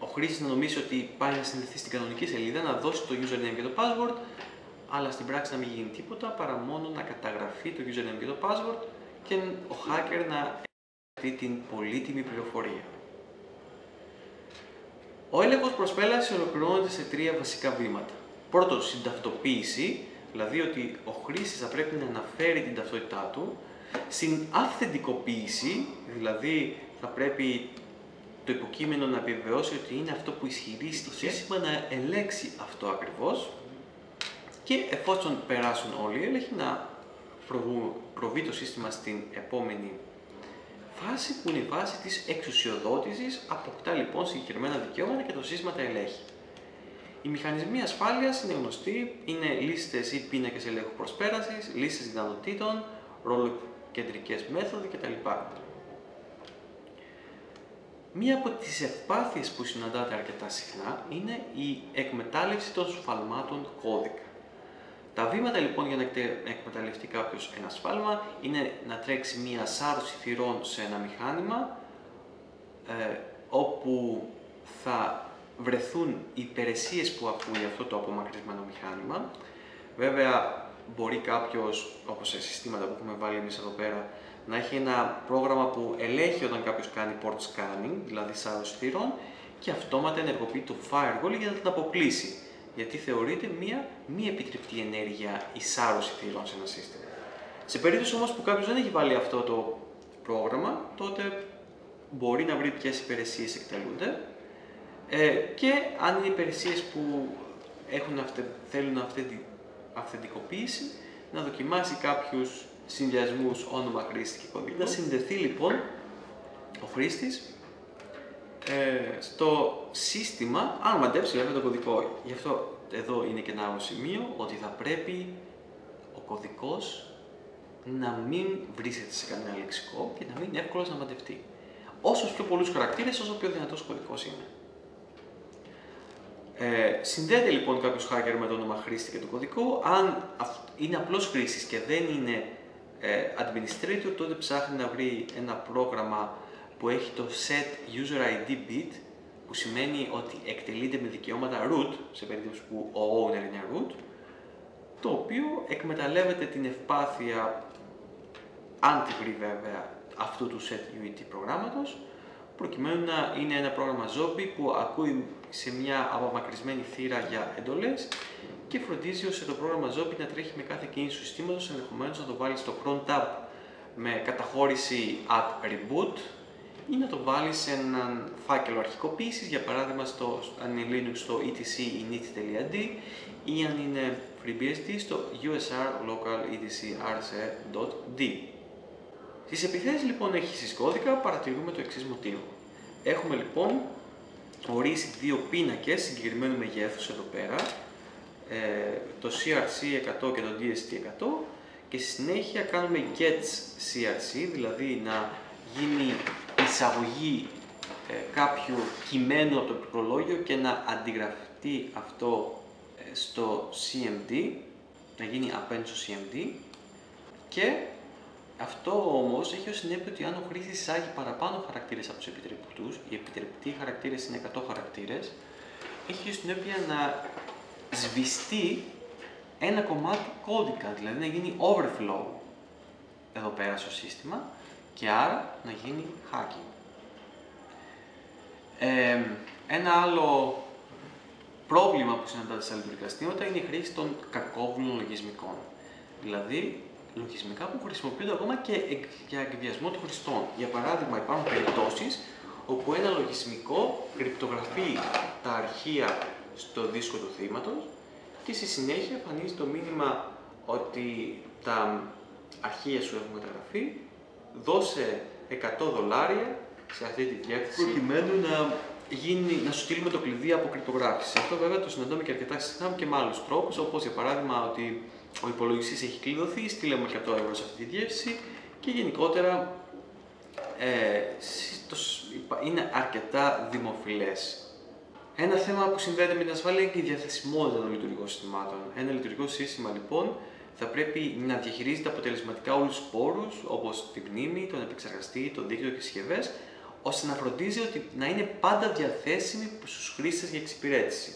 ο χρήστης να νομίζει ότι πάει να συνδεθεί στην κανονική σελίδα, να δώσει το username και το password, αλλά στην πράξη να μην γίνει τίποτα παρά μόνο να καταγραφεί το username και το password και ο hacker να έχει την πολύτιμη πληροφορία. Ο έλεγχος προσπέλασης ολοκληρώνεται σε τρία βασικά βήματα. Πρώτον, στην ταυτοποίηση, δηλαδή ότι ο χρήστης θα πρέπει να αναφέρει την ταυτότητά του. Στην αυθεντικοποίηση, δηλαδή θα πρέπει το υποκείμενο να επιβεβαιώσει ότι είναι αυτό που ισχυρίστηκε, το σύστημα να ελέγξει αυτό ακριβώς και εφόσον περάσουν όλοι οι έλεγχοι να προβεί το σύστημα στην επόμενη φάση, που είναι η φάση της εξουσιοδότησης, αποκτά λοιπόν συγκεκριμένα δικαιώματα και το σύστημα τα ελέγχει. Οι μηχανισμοί ασφάλειας είναι γνωστοί, είναι λίστες ή πίνακες ελέγχου προσπέρασης, λίστες δυνατοτήτων, ρολοκεντρικές μέθοδοι κτλ. Μία από τις ευπάθειες που συναντάται αρκετά συχνά είναι η εκμετάλλευση των σφαλμάτων κώδικα. Τα βήματα λοιπόν για να εκμεταλλευτεί κάποιος ένα σφάλμα είναι να τρέξει μία σάρωση θυρών σε ένα μηχάνημα ε, όπου θα βρεθούν οι υπηρεσίες που ακούει αυτό το απομακρυσμένο μηχάνημα. Βέβαια μπορεί κάποιος, όπως σε συστήματα που έχουμε βάλει εμείς εδώ πέρα, να έχει ένα πρόγραμμα που ελέγχει όταν κάποιος κάνει port scanning, δηλαδή σάρωση θυρών, και αυτόματα ενεργοποιεί το firewall για να την αποκλείσει, γιατί θεωρείται μία μη επιτρεπτή ενέργεια η σάρωση θυρών σε ένα σύστημα. Σε περίπτωση όμως που κάποιος δεν έχει βάλει αυτό το πρόγραμμα, τότε μπορεί να βρει ποιες υπηρεσίες εκτελούνται ε, και αν είναι υπηρεσίες που έχουν αυτε, θέλουν αυθεντι, αυθεντικοποίηση, να δοκιμάσει κάποιους συνδυασμούς όνομα χρήστη και κωδικού. Να συνδεθεί λοιπόν ο χρήστης ε, στο σύστημα, αν μαντέψει βέβαια το κωδικό. Γι' αυτό εδώ είναι και ένα άλλο σημείο, ότι θα πρέπει ο κωδικός να μην βρίσκεται σε κανένα λεξικό και να μην είναι εύκολος να μαντευτεί. Όσο πιο πολλούς χαρακτήρες, όσο πιο δυνατός κωδικός είναι. Ε, συνδέεται λοιπόν κάποιος hacker με το όνομα χρήστη και το κωδικό. Αν είναι απλός χρήστης και δεν είναι ε, administrator, τότε ψάχνει να βρει ένα πρόγραμμα που έχει το set user άι ντι bit, που σημαίνει ότι εκτελείται με δικαιώματα root, σε περίπτωση που ο owner είναι root, το οποίο εκμεταλλεύεται την ευπάθεια, αν τη βρει βέβαια, αυτού του set uid προγράμματος, προκειμένου να είναι ένα πρόγραμμα zombie που ακούει σε μια απομακρυσμένη θύρα για εντολές και φροντίζει ώστε το πρόγραμμα zombie να τρέχει με κάθε κίνηση του συστήματος, ενδεχομένως να το βάλει στο cron tab με καταχώρηση app reboot ή να το βάλει σε έναν φάκελο αρχικοποίησης, για παράδειγμα στο, αν είναι Linux στο etc init.d ή αν είναι FreeBSD στο usr local etc rc.d. Στις επιθέσεις λοιπόν έχεις κώδικα παρατηρούμε το εξής μοτίβο. Έχουμε λοιπόν ορίσει δύο πίνακες συγκεκριμένου μεγέθους εδώ πέρα, το σι αρ σι εκατό και το ντι ες τι εκατό, και στη συνέχεια κάνουμε gets σι αρ σι, δηλαδή να γίνει εισαγωγή κάποιου κειμένου από το πληκτρολόγιο και να αντιγραφτεί αυτό στο σι εμ ντι, να γίνει append στο σι εμ ντι. Και αυτό όμως έχει ως συνέπεια ότι αν ο χρήστης εισάγει παραπάνω χαρακτήρες από τους επιτρεπτούς, οι επιτρεπτοί χαρακτήρες είναι εκατό χαρακτήρες, έχει ως συνέπεια να σβηστεί ένα κομμάτι κώδικα, δηλαδή να γίνει overflow εδώ πέρα στο σύστημα και άρα να γίνει hacking. Ε, ένα άλλο πρόβλημα που συναντάται στα λειτουργικά συστήματα είναι η χρήση των κακόβουλων λογισμικών. Δηλαδή, λογισμικά που χρησιμοποιούνται ακόμα και για εκβιασμό των χρηστών. Για παράδειγμα, υπάρχουν περιπτώσεις όπου ένα λογισμικό κρυπτογραφεί τα αρχεία στο δίσκο του θύματος και στη συνέχεια εμφανίζει το μήνυμα ότι τα αρχεία σου έχουν καταγραφεί, δώσε εκατό δολάρια σε αυτή τη διεύθυνση προκειμένου να, γίνει, να σου στείλουμε το κλειδί από κρυπτογράφηση. Αυτό βέβαια το συναντώμε και αρκετά συχνά και με άλλους τρόπους, όπως για παράδειγμα ότι ο υπολογιστής έχει κλειδωθεί, στείλε μου εκατό ευρώ σε αυτή τη διεύθυνση, και γενικότερα ε, είναι αρκετά δημοφιλές. Ένα θέμα που συνδέεται με την ασφάλεια είναι και η διαθεσιμότητα των λειτουργικών συστημάτων. Ένα λειτουργικό σύστημα λοιπόν θα πρέπει να διαχειρίζεται αποτελεσματικά όλους τους πόρους, όπως την μνήμη, τον επεξεργαστή, το δίκτυο και τις συσκευές, ώστε να φροντίζει ότι να είναι πάντα διαθέσιμη στους χρήστες για εξυπηρέτηση.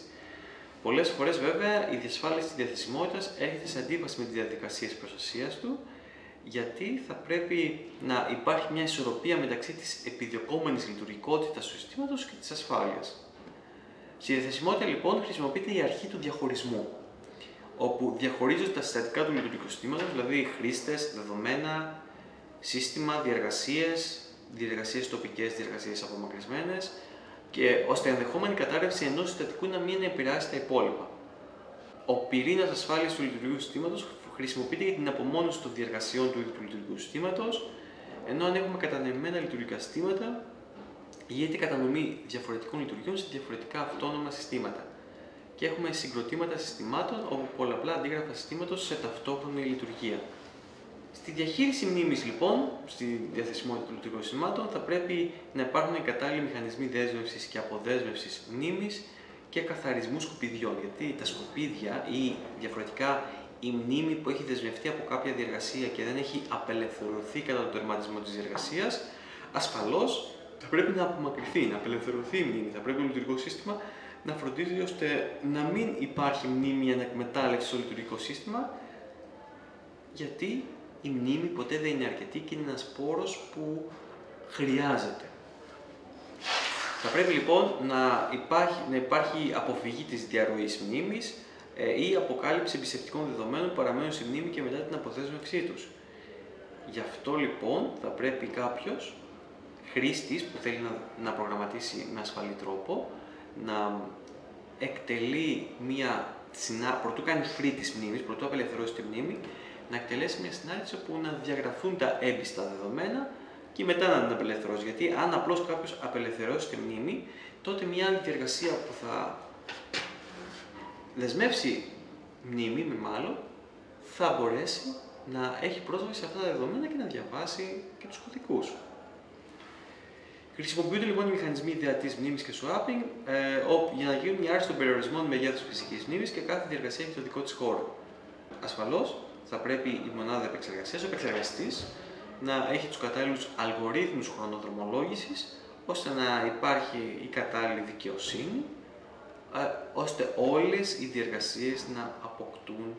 Πολλές φορές βέβαια η διασφάλιση της διαθεσιμότητας έρχεται σε αντίβαση με τις διαδικασίες προστασίας του, γιατί θα πρέπει να υπάρχει μια ισορροπία μεταξύ της επιδιωκόμενης λειτουργικότητας του συστήματος και της ασφάλειας. Στη διαθεσιμότητα λοιπόν χρησιμοποιείται η αρχή του διαχωρισμού, όπου διαχωρίζονται τα συστατικά του λειτουργικού συστήματος, δηλαδή χρήστες, δεδομένα, σύστημα, διεργασίες, διεργασίες τοπικές, διεργασίες απομακρυσμένες, και ώστε η ενδεχόμενη κατάρρευση ενός συστατικού να μην επηρεάσει τα υπόλοιπα. Ο πυρήνας ασφάλειας του λειτουργικού συστήματος χρησιμοποιείται για την απομόνωση των διεργασιών του λειτουργικού συστήματος, ενώ αν έχουμε κατανεμμένα λειτουργικά συστήματα, γίνεται κατανομή διαφορετικών λειτουργιών σε διαφορετικά αυτόνομα συστήματα. Και έχουμε συγκροτήματα συστημάτων, όπου πολλαπλά αντίγραφα συστήματος σε ταυτόχρονη λειτουργία. Στη διαχείριση μνήμης, λοιπόν, στη διαθεσιμότητα των λειτουργικών συστημάτων, θα πρέπει να υπάρχουν κατάλληλοι μηχανισμοί δέσμευσης και αποδέσμευσης μνήμης και καθαρισμού σκουπιδιών. Γιατί τα σκουπίδια ή διαφορετικά η μνήμη που έχει δεσμευτεί από κάποια διεργασία και δεν έχει απελευθερωθεί κατά τον τερματισμό της διεργασίας, ασφαλώς θα πρέπει να απομακρυνθεί, να απελευθερωθεί η μνήμη. Θα πρέπει το λειτουργικό σύστημα να φροντίζει ώστε να μην υπάρχει μνήμη ανακμετάλλευση στο λειτουργικό σύστημα, γιατί η μνήμη ποτέ δεν είναι αρκετή και είναι ένας πόρος που χρειάζεται. Θα πρέπει λοιπόν να υπάρχει, να υπάρχει αποφυγή της διαρροής μνήμης ε, ή αποκάλυψη εμπιστευτικών δεδομένων που παραμένουν στη μνήμη και μετά την αποδέσμευσή τους. Γι' αυτό λοιπόν θα πρέπει κάποιος χρήστης που θέλει να, να προγραμματίσει με ασφαλή τρόπο να εκτελεί μία συνάρτηση, πρωτού κάνει free της μνήμης, πρωτού απελευθερώσει τη μνήμη, να εκτελέσει μια συνάρτηση όπου να διαγραφούν τα έμπιστα δεδομένα και μετά να την απελευθερώσει. Γιατί αν απλώς κάποιος απελευθερώσει τη μνήμη, τότε μια άλλη διεργασία που θα δεσμεύσει μνήμη, με μάλλον, θα μπορέσει να έχει πρόσβαση σε αυτά τα δεδομένα και να διαβάσει και τους κωδικούς. Χρησιμοποιούνται λοιπόν οι μηχανισμοί ιδεατής μνήμης και swapping ε, για να γίνουν οι άρση των περιορισμών μεγέθους φυσικής μνήμης, και κάθε διεργασία έχει το δικό της χώρο. Ασφαλώς, θα πρέπει η μονάδα επεξεργασίας, ο επεξεργαστής, να έχει τους κατάλληλους αλγορίθμους χρονοδρομολόγησης, ώστε να υπάρχει η κατάλληλη δικαιοσύνη, ε, ώστε όλες οι διεργασίες να αποκτούν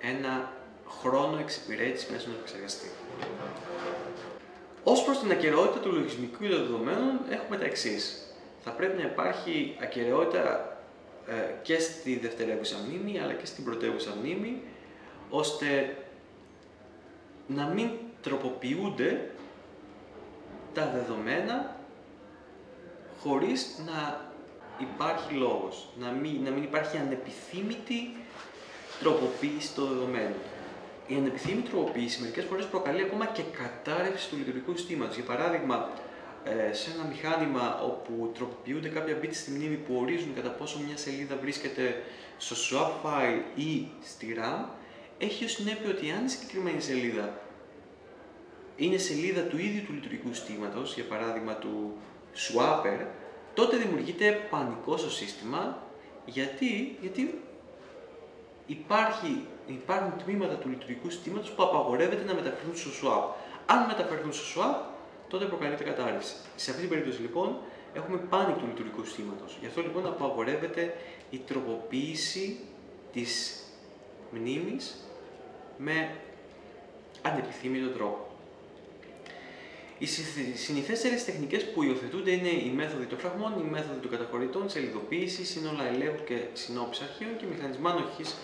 ένα χρόνο εξυπηρέτησης μέσα στον επεξεργαστή. Ως προς την ακεραιότητα του λογισμικού και των δεδομένων, έχουμε τα εξής. Θα πρέπει να υπάρχει ακεραιότητα ε, και στη δευτερεύουσα μνήμη, αλλά και στην πρωτεύουσα μνήμη, ώστε να μην τροποποιούνται τα δεδομένα χωρίς να υπάρχει λόγος, να μην, να μην υπάρχει ανεπιθύμητη τροποποίηση των δεδομένων. Η ανεπιθύμητη τροποποίηση μερικές φορές προκαλεί ακόμα και κατάρρευση του λειτουργικού συστήματος. Για παράδειγμα, σε ένα μηχάνημα όπου τροποποιούνται κάποια bits στη μνήμη που ορίζουν κατά πόσο μια σελίδα βρίσκεται στο swap file ή στη RAM, έχει ως συνέπεια ότι αν η συγκεκριμένη σελίδα είναι σελίδα του ίδιου του λειτουργικού συστήματος, για παράδειγμα του swapper, τότε δημιουργείται πανικό στο σύστημα, γιατί, γιατί υπάρχει, υπάρχουν τμήματα του λειτουργικού συστήματος που απαγορεύεται να μεταφερθούν στο swap. Αν μεταφερθούν στο swap, τότε προκαλείται κατάρρευση. Σε αυτή την περίπτωση λοιπόν έχουμε panic του λειτουργικού συστήματος. Γι' αυτό λοιπόν απαγορεύεται η τροποποίηση της μνήμης με ανεπιθύμητο τρόπο. Οι συνηθέστερες τεχνικές που υιοθετούνται είναι η μέθοδοι των φραγμών, η μέθοδοι των καταχωρητών, σελιδοποίηση, σύνολα ελέγχου και συνόψη αρχείων και μηχανισμά ανοχής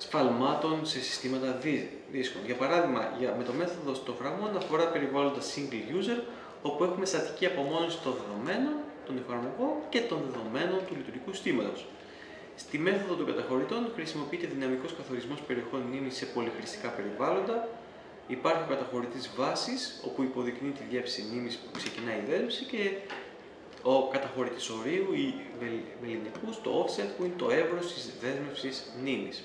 σφαλμάτων σε συστήματα δίσκων. Για παράδειγμα, με το μέθοδο των φραγμών αφορά περιβάλλοντα single user, όπου έχουμε στατική απομόνωση των δεδομένων, των εφαρμογών και των δεδομένων του λειτουργικού συστήματος. Στη μέθοδο των καταχωρητών χρησιμοποιείται δυναμικός καθορισμός περιοχών μνήμης σε πολυχρηστικά περιβάλλοντα. Υπάρχει ο καταχωρητής βάσης, όπου υποδεικνύει τη διέψη μνήμης που ξεκινάει η δέσμευση, και ο καταχωρητής ορίου ή μελληνικούς, το offset, που είναι το εύρος της δέσμευσης μνήμης.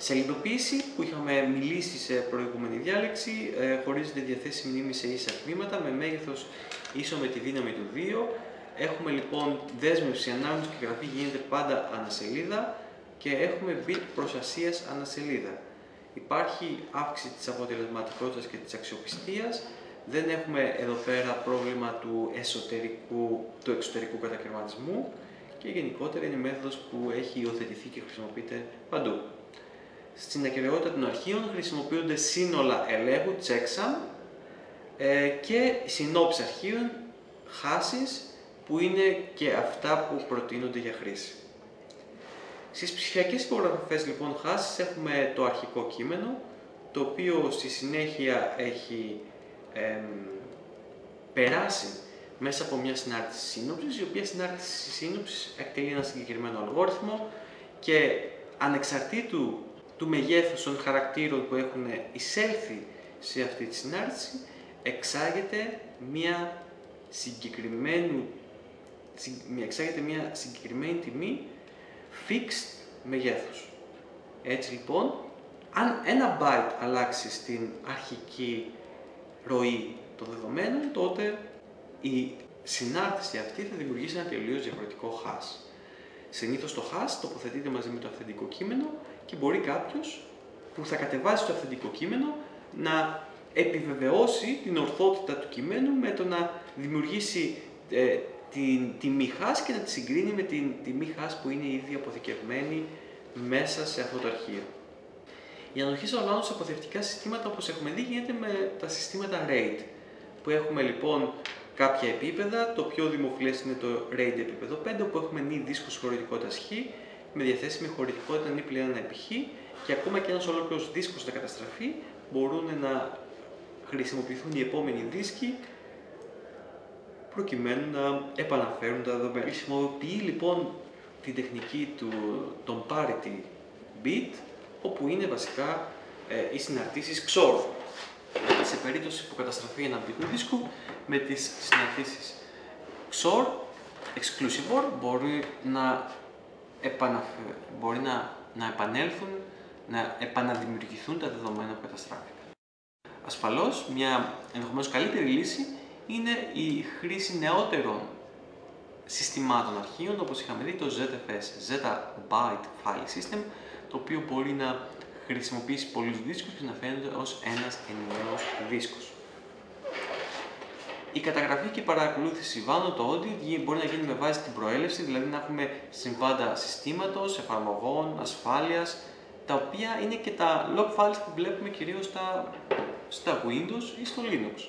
Σελιδοποίηση, που είχαμε μιλήσει σε προηγούμενη διάλεξη, χωρίζεται διαθέσιμη μνήμη σε ίσα τμήματα με μέγεθος ίσο με τη δύναμη του δύο. Έχουμε λοιπόν δέσμευση, ανάγνωση και γραφή γίνεται πάντα ανασελίδα και έχουμε bit προστασίας ανασελίδα. Υπάρχει αύξηση της αποτελεσματικότητας και της αξιοπιστίας. Δεν έχουμε εδώ πέρα πρόβλημα του εσωτερικού, του εξωτερικού κατακαιρματισμού και γενικότερα είναι μέθοδος που έχει υιοθετηθεί και χρησιμοποιείται παντού. Στην ακεραιότητα των αρχείων χρησιμοποιούνται σύνολα ελέγχου, checksum, και συνόψεις αρχείων, χάσεις, που είναι και αυτά που προτείνονται για χρήση. Στις ψηφιακές υπογραφές λοιπόν χάσεις έχουμε το αρχικό κείμενο, το οποίο στη συνέχεια έχει εμ, περάσει μέσα από μια συνάρτηση σύνοψης, η οποία συνάρτηση σύνοψης εκτελεί ένα συγκεκριμένο αλγόριθμο και ανεξαρτήτου του μεγέθους των χαρακτήρων που έχουν εισέλθει σε αυτή τη συνάρτηση, εξάγεται μια συγκεκριμένη, εξάγεται μια συγκεκριμένη τιμή fixed μεγέθους. Έτσι λοιπόν, αν ένα byte αλλάξει στην αρχική ροή των δεδομένων, τότε η συνάρτηση αυτή θα δημιουργήσει ένα τελείως διαφορετικό hash. Συνήθως το hash τοποθετείται μαζί με το αυθεντικό κείμενο και μπορεί κάποιος που θα κατεβάσει το αυθεντικό κείμενο να επιβεβαιώσει την ορθότητα του κειμένου με το να δημιουργήσει ε, την τιμή hash και να τη συγκρίνει με την τιμή hash που είναι ήδη αποθηκευμένη μέσα σε αυτό το αρχείο. Η ανοχή σε αποθηκευτικά συστήματα, όπως έχουμε δει, γίνεται με τα συστήματα RAID, που έχουμε λοιπόν κάποια επίπεδα. Το πιο δημοφιλές είναι το RAID επίπεδο πέντε, όπου έχουμε νη δίσκος χωρητικότητας χ με διαθέσιμη χωρητικότητα νη πλέον επί χ, και ακόμα και ένας ολόκληρος δίσκος να καταστραφεί, μπορούν να χρησιμοποιηθούν οι επόμενοι δίσκοι προκειμένου να επαναφέρουν τα δεδομένα. Χρησιμοποιεί λοιπόν την τεχνική του, των parity bit, όπου είναι βασικά ε, οι συναρτήσεις ξόρ. Σε περίπτωση που καταστραφεί ένα bit του δίσκου, με τις συναρτήσεις ξόρ, exclusive or, μπορεί να, επαναφε... μπορεί να, να επανέλθουν, να επαναδημιουργηθούν τα δεδομένα που καταστράφηκαν. Ασφαλώς, μια ενδεχομένως καλύτερη λύση είναι η χρήση νεότερων συστημάτων αρχείων, όπως είχαμε δει το ζετ εφ ες, Zeta-Byte File System, το οποίο μπορεί να χρησιμοποιήσει πολλούς δίσκους και να φαίνεται ως ένας ενιαίος δίσκος. Η καταγραφή και η παρακολούθηση βάνω το audio μπορεί να γίνει με βάση την προέλευση, δηλαδή να έχουμε συμβάντα συστήματος, εφαρμογών, ασφάλειας, τα οποία είναι και τα log files που βλέπουμε κυρίως στα, στα Windows ή στο Linux.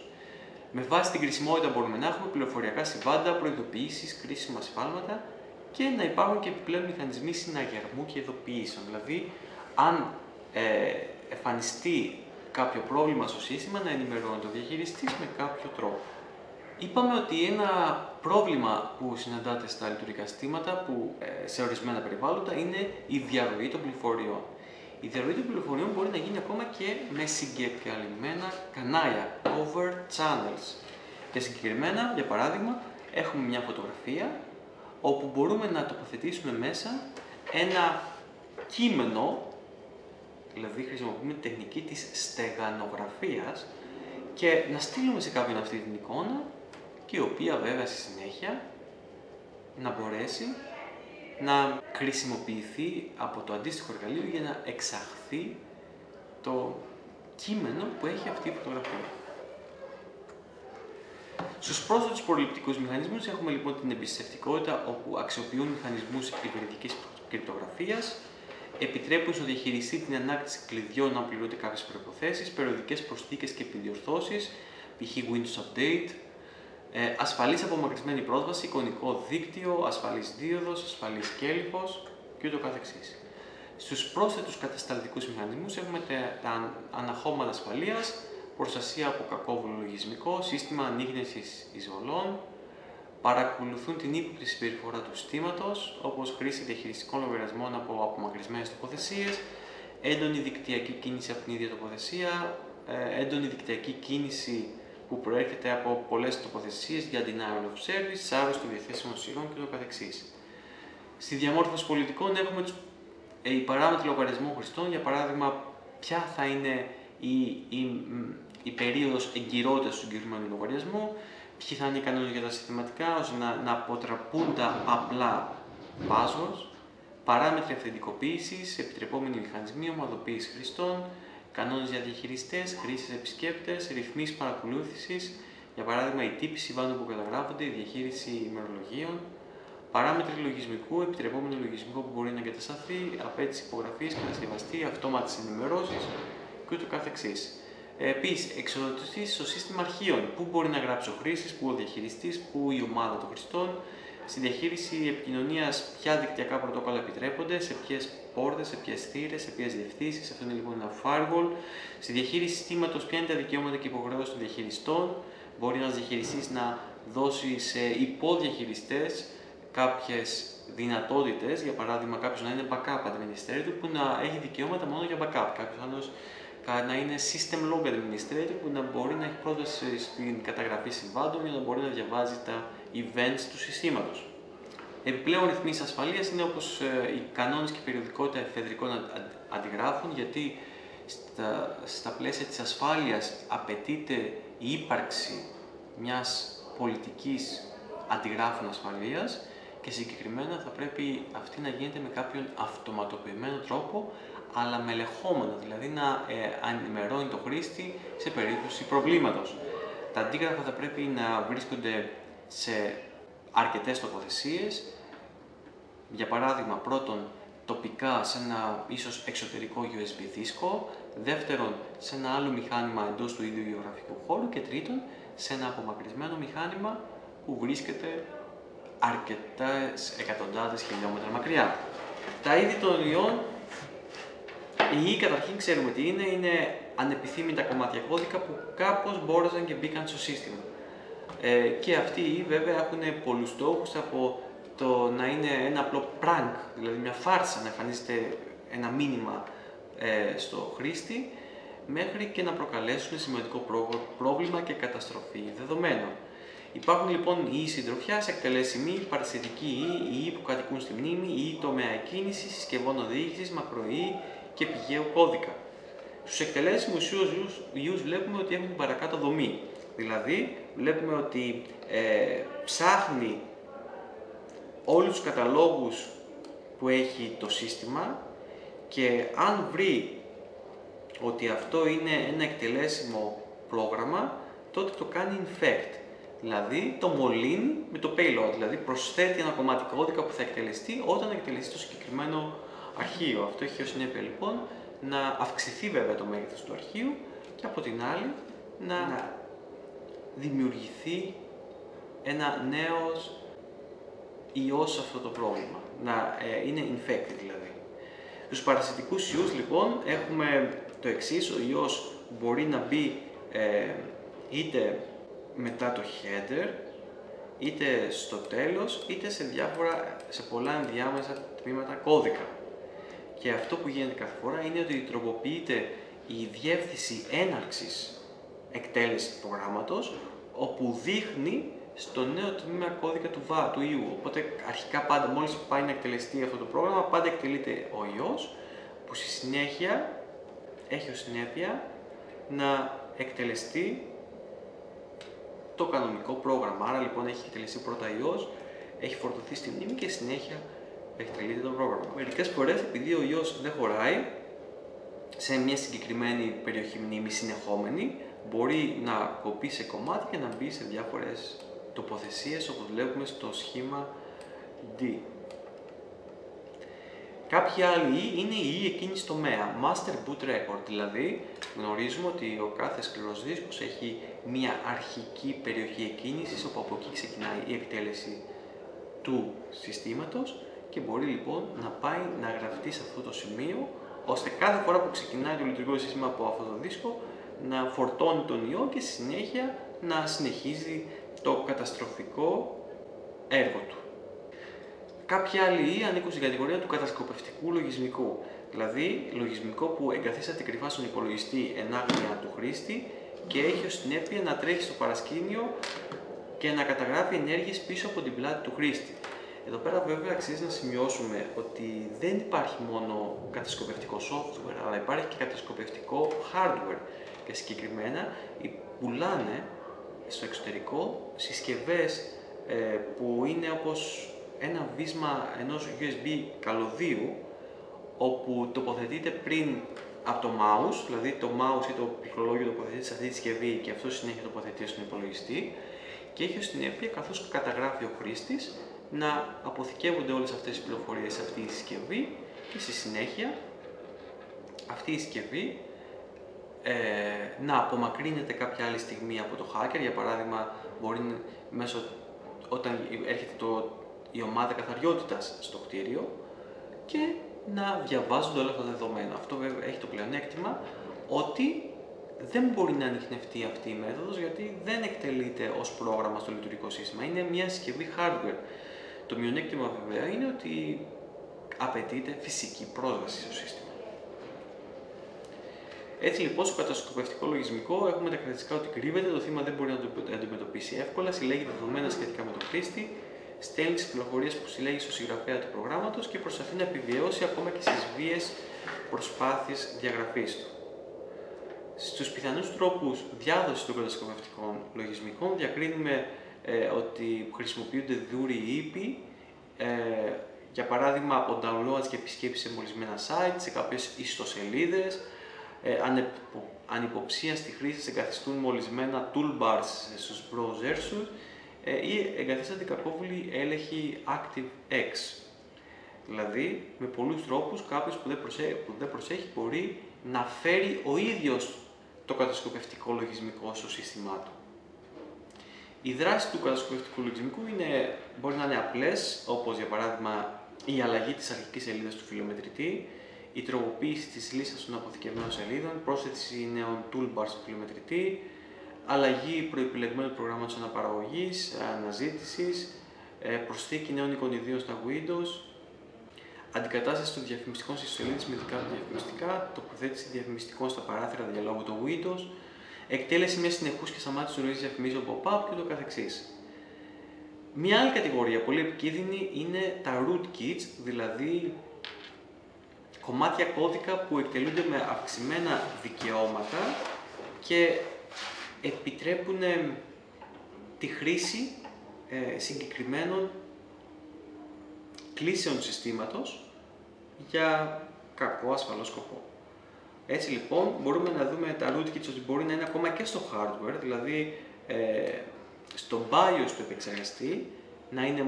Με βάση την κρισιμότητα μπορούμε να έχουμε πληροφοριακά συμβάντα, προειδοποιήσεις, κρίσιμα σφάλματα και να υπάρχουν και επιπλέον μηχανισμοί συναγερμού και ειδοποιήσεων. Δηλαδή, αν ε, εμφανιστεί κάποιο πρόβλημα στο σύστημα, να ενημερώνει το διαχειριστής με κάποιο τρόπο. Είπαμε ότι ένα πρόβλημα που συναντάται στα λειτουργικά συστήματα, που ε, σε ορισμένα περιβάλλοντα, είναι η διαρροή των πληροφοριών. Η διαρροή των πληροφοριών μπορεί να γίνει ακόμα και με συγκεκαλυμμένα κανάλια, over channels. Και συγκεκριμένα, για παράδειγμα, έχουμε μια φωτογραφία όπου μπορούμε να τοποθετήσουμε μέσα ένα κείμενο, δηλαδή χρησιμοποιούμε τεχνική της στεγανογραφίας και να στείλουμε σε κάποιον αυτή την εικόνα, και η οποία βέβαια στη συνέχεια να μπορέσει να χρησιμοποιηθεί από το αντίστοιχο εργαλείο για να εξαχθεί το κείμενο που έχει αυτή η φωτογραφία. Στους πρόσθετους προληπτικούς μηχανισμούς έχουμε λοιπόν την εμπιστευτικότητα, όπου αξιοποιούν μηχανισμούς υπηρετικής κρυπτογραφίας, επιτρέπουν στον διαχειριστή την ανάκτηση κλειδιών να πληρούνται κάποιες προϋποθέσεις, περιοδικές προσθήκες και επιδιορθώσεις, π.χ. Windows Update, ασφαλής απομακρυσμένη πρόσβαση, εικονικό δίκτυο, ασφαλής δίωδος, ασφαλής κέλυφος κ.ο.κ. Στους πρόσθετους κατασταλτικούς μηχανισμούς έχουμε τα αναχώματα ασφαλείας, προστασία από κακόβουλο λογισμικό, σύστημα ανίγνωσης εισβολών, παρακολουθούν την ύποπτη συμπεριφορά του συστήματος, όπως χρήση διαχειριστικών λογαριασμών από απομακρυσμένες τοποθεσίες, έντονη δικτυακή κίνηση από την ίδια τοποθεσία, έντονη δικτυακή κίνηση που προέρχεται από πολλές τοποθεσίες για denial of service, άρρωση των διαθέσιμων σειρών κ.ο.κ. Στη διαμόρφωση πολιτικών έχουμε οι παράμετροι λογαριασμών χρηστών, για παράδειγμα, ποια θα είναι η, η, η περίοδος εγκυρότητας του συγκεκριμένου λογαριασμού, ποιοι θα είναι οι κανόνες για τα συστηματικά, ώστε να, να αποτραπούν τα απλά passwords, παράμετροι αυθεντικοποίησης, επιτρεπόμενοι μηχανισμοί, ομαδοποίηση χρηστών, κανόνες για διαχειριστές, χρήστες επισκέπτες, ρυθμίσεις παρακολούθησης, για παράδειγμα η τύπηση βάνων που καταγράφονται, η διαχείριση ημερολογίων, παράμετροι λογισμικού, επιτρεπόμενο λογισμικό που μπορεί να εγκατασταθεί, απέτηση υπογραφής, κατασκευαστή, αυτόματες ενημερώσεις κ.ο.κ. Επίσης, εξοδοτηθεί στο σύστημα αρχείων, πού μπορεί να γράψει ο χρήστης, πού ο διαχειριστής, πού η ομάδα των χρηστών, στη διαχείριση επικοινωνίας, ποια δικτυακά πρωτόκολλα επιτρέπονται, σε ποιες πόρτες, σε ποιες θύρες, σε ποιες διευθύνσεις, αυτό είναι λοιπόν ένα firewall. Στη διαχείριση συστήματος, ποια είναι τα δικαιώματα και υποχρεώσεις των διαχειριστών, μπορεί ένας διαχειριστής να δώσει σε υποδιαχειριστές κάποιες δυνατότητες, για παράδειγμα, κάποιος να είναι backup administrator του που να έχει δικαιώματα μόνο για backup, κάποιος άλλος να είναι system log administrator που να μπορεί να έχει πρόσβαση στην καταγραφή συμβάντων για να μπορεί να διαβάζει τα events του συστήματος. Επιπλέον, ρυθμίσεις ασφαλείας είναι όπως οι κανόνες και η περιοδικότητα εφεδρικών αντιγράφων, γιατί στα, στα πλαίσια της ασφάλειας απαιτείται η ύπαρξη μιας πολιτικής αντιγράφων ασφαλείας και συγκεκριμένα θα πρέπει αυτή να γίνεται με κάποιον αυτοματοποιημένο τρόπο, αλλά με ελεγχόμενο, δηλαδή να ενημερώνει ε, το χρήστη σε περίπτωση προβλήματος. Τα αντίγραφα θα πρέπει να βρίσκονται σε αρκετές τοποθεσίες, για παράδειγμα, πρώτον, τοπικά σε ένα ίσως εξωτερικό γιου ες μπι δίσκο, δεύτερον, σε ένα άλλο μηχάνημα εντός του ίδιου γεωγραφικού χώρου και τρίτον, σε ένα απομακρυσμένο μηχάνημα που βρίσκεται αρκετές εκατοντάδες χιλιόμετρα μακριά. Τα είδη των ιών. Οι ιοί, καταρχήν, ξέρουμε τι είναι, είναι ανεπιθύμητα κομμάτια κώδικα που κάπως μπόρεσαν και μπήκαν στο σύστημα. Ε, και αυτοί οι ιοί βέβαια έχουν πολλούς στόχους, από το να είναι ένα απλό prank, δηλαδή μια φάρσα, να εμφανίζεται ένα μήνυμα ε, στο χρήστη, μέχρι και να προκαλέσουν σημαντικό πρόβλημα και καταστροφή δεδομένων. Υπάρχουν λοιπόν οι ιοί συντροφιάς, εκτελέσιμοι, παρασιτικοί ιοί, ιοί που κατοικούν στη μνήμη, ιοί τομέα κίνησης, συσκευών οδήγησης, μακροϊοί και πηγαίο κώδικα. Στους εκτελέσιμους ιούς βλέπουμε ότι έχουν την παρακάτω δομή. Δηλαδή, βλέπουμε ότι ε, ψάχνει όλους τους καταλόγους που έχει το σύστημα και αν βρει ότι αυτό είναι ένα εκτελέσιμο πρόγραμμα, τότε το κάνει infect. Δηλαδή, το μολύνει με το payload. Δηλαδή, προσθέτει ένα κομμάτι κώδικα που θα εκτελεστεί όταν εκτελεστεί το συγκεκριμένο αρχείο. Αυτό έχει ως συνέπεια λοιπόν να αυξηθεί βέβαια το μέγεθος του αρχείου και από την άλλη να, να δημιουργηθεί ένα νέος ιός σε αυτό το πρόβλημα, να ε, είναι infected δηλαδή. Στους παρασιτικούς ιούς λοιπόν έχουμε το εξής, ο ιός μπορεί να μπει ε, είτε μετά το header, είτε στο τέλος, είτε σε, διάφορα, σε πολλά ενδιάμεσα τμήματα κώδικα. Και αυτό που γίνεται κάθε φορά είναι ότι τροποποιείται η διεύθυνση έναρξης εκτέλεσης του προγράμματος, όπου δείχνει στο νέο τμήμα κώδικα του βα, του ιού. Οπότε αρχικά πάντα, μόλις πάει να εκτελεστεί αυτό το πρόγραμμα, πάντα εκτελείται ο ιός, που στη συνέχεια έχει ως συνέπεια να εκτελεστεί το κανονικό πρόγραμμα. Άρα λοιπόν έχει εκτελεστεί πρώτα ιός, έχει φορτωθεί στη μνήμη και συνέχεια εκτελείται το πρόγραμμα. Μερικές φορές, επειδή ο ιός δεν χωράει σε μια συγκεκριμένη περιοχή μνήμη συνεχόμενη, μπορεί να κοπεί σε κομμάτια και να μπει σε διάφορες τοποθεσίες, όπως βλέπουμε στο σχήμα D. Κάποιοι άλλοι ή είναι η ή εκείνη τομέα, master boot record, δηλαδή γνωρίζουμε ότι ο κάθε σκληρός δίσκος έχει μια αρχική περιοχή εκκίνησης, όπου από εκεί ξεκινάει η εκτέλεση του συστήματος και μπορεί λοιπόν να πάει να γραφτεί σε αυτό το σημείο, ώστε κάθε φορά που ξεκινάει το λειτουργικό σύστημα από αυτό το δίσκο να φορτώνει τον ιό και στη συνέχεια να συνεχίζει το καταστροφικό έργο του. Κάποιοι άλλοι ανήκουν στην κατηγορία του κατασκοπευτικού λογισμικού, δηλαδή λογισμικό που εγκαθίσταται κρυφά στον υπολογιστή εν άγνοια του χρήστη και έχει ως συνέπεια να τρέχει στο παρασκήνιο και να καταγράφει ενέργειες πίσω από την πλάτη του χρήστη. Εδώ πέρα βέβαια αξίζει να σημειώσουμε ότι δεν υπάρχει μόνο κατασκοπευτικό software, αλλά υπάρχει και κατασκοπευτικό hardware. Και συγκεκριμένα πουλάνε στο εξωτερικό συσκευές ε, που είναι όπως ένα βίσμα ενός γιου ες μπι καλωδίου, όπου τοποθετείται πριν από το mouse, δηλαδή το mouse ή το πυκνολόγιο τοποθετείται σε αυτή τη συσκευή και αυτό συνέχεια τοποθετείται στον υπολογιστή και έχει ως συνέπεια, καθώς καταγράφει ο χρήστης, να αποθηκεύονται όλες αυτές οι πληροφορίες σε αυτή τη συσκευή και στη συνέχεια αυτή η συσκευή ε, να απομακρύνεται κάποια άλλη στιγμή από το hacker. Για παράδειγμα, μπορεί μέσω, όταν έρχεται το, η ομάδα καθαριότητας στο κτίριο και να διαβάζονται όλα αυτά τα δεδομένα. Αυτό βέβαια έχει το πλεονέκτημα ότι δεν μπορεί να ανιχνευτεί αυτή η μέθοδος, γιατί δεν εκτελείται ως πρόγραμμα στο λειτουργικό σύστημα. Είναι μια συσκευή hardware. Το μειονέκτημα βέβαια είναι ότι απαιτείται φυσική πρόσβαση στο σύστημα. Έτσι λοιπόν, στο κατασκοπευτικό λογισμικό έχουμε τα κρατιστικά ότι κρύβεται, το θύμα δεν μπορεί να το αντιμετωπίσει εύκολα, συλλέγει δεδομένα σχετικά με τον χρήστη, στέλνει τις πληροφορίες που συλλέγει στο συγγραφέα του προγράμματος και προσπαθεί να επιβιώσει ακόμα και στις βίαιες προσπάθειες διαγραφής του. Στους πιθανούς τρόπους διάδοσης των κατασκοπευτικών λογισμικών διακρίνουμε ε, ότι χρησιμοποιούνται δούροι ύπη, ε, για παράδειγμα από downloads και επισκέψεις σε μολυσμένα site, σε κάποιες ιστοσελίδες, ε, ανυποψία στη χρήση σε εγκαθιστούν μολυσμένα toolbars στους browsers σου ε, ή εγκαθίστανται κακόβουλοι έλεγχοι ActiveX. Δηλαδή, με πολλούς τρόπους, κάποιος που δεν προσέχει, που δεν προσέχει μπορεί να φέρει ο ίδιος το κατασκοπευτικό λογισμικό στο σύστημά του. Η δράση του κατασκοπευτικού λογισμικού είναι, μπορεί να είναι απλές, όπως για παράδειγμα η αλλαγή της αρχικής σελίδας του φιλομετρητή, η τροποποίηση της λίστας των αποθηκευμένων σελίδων, πρόσθεση νέων toolbars του φιλομετρητή, αλλαγή προεπιλεγμένου προγράμματος αναπαραγωγής, αναζήτησης, προσθήκη νέων εικονιδίων στα Windows, αντικατάσταση των διαφημιστικών στις σελίδες με δικά του διαφημιστικά, τοποθέτηση διαφημιστικών στα παράθυρα διαλόγου των Windows, εκτέλεση μιας συνεχούς και σταμάτησης ροής διαφημίσεων pop-up κ.ο.κ. Μια άλλη κατηγορία πολύ επικίνδυνη είναι τα rootkits, δηλαδή κομμάτια κώδικα που εκτελούνται με αυξημένα δικαιώματα και επιτρέπουν τη χρήση συγκεκριμένων κλήσεων συστήματος για κακό ασφαλό σκοπό. Έτσι λοιπόν μπορούμε να δούμε τα rootkits ότι μπορεί να είναι ακόμα και στο hardware, δηλαδή ε, στο BIOS του επεξεργαστή, να είναι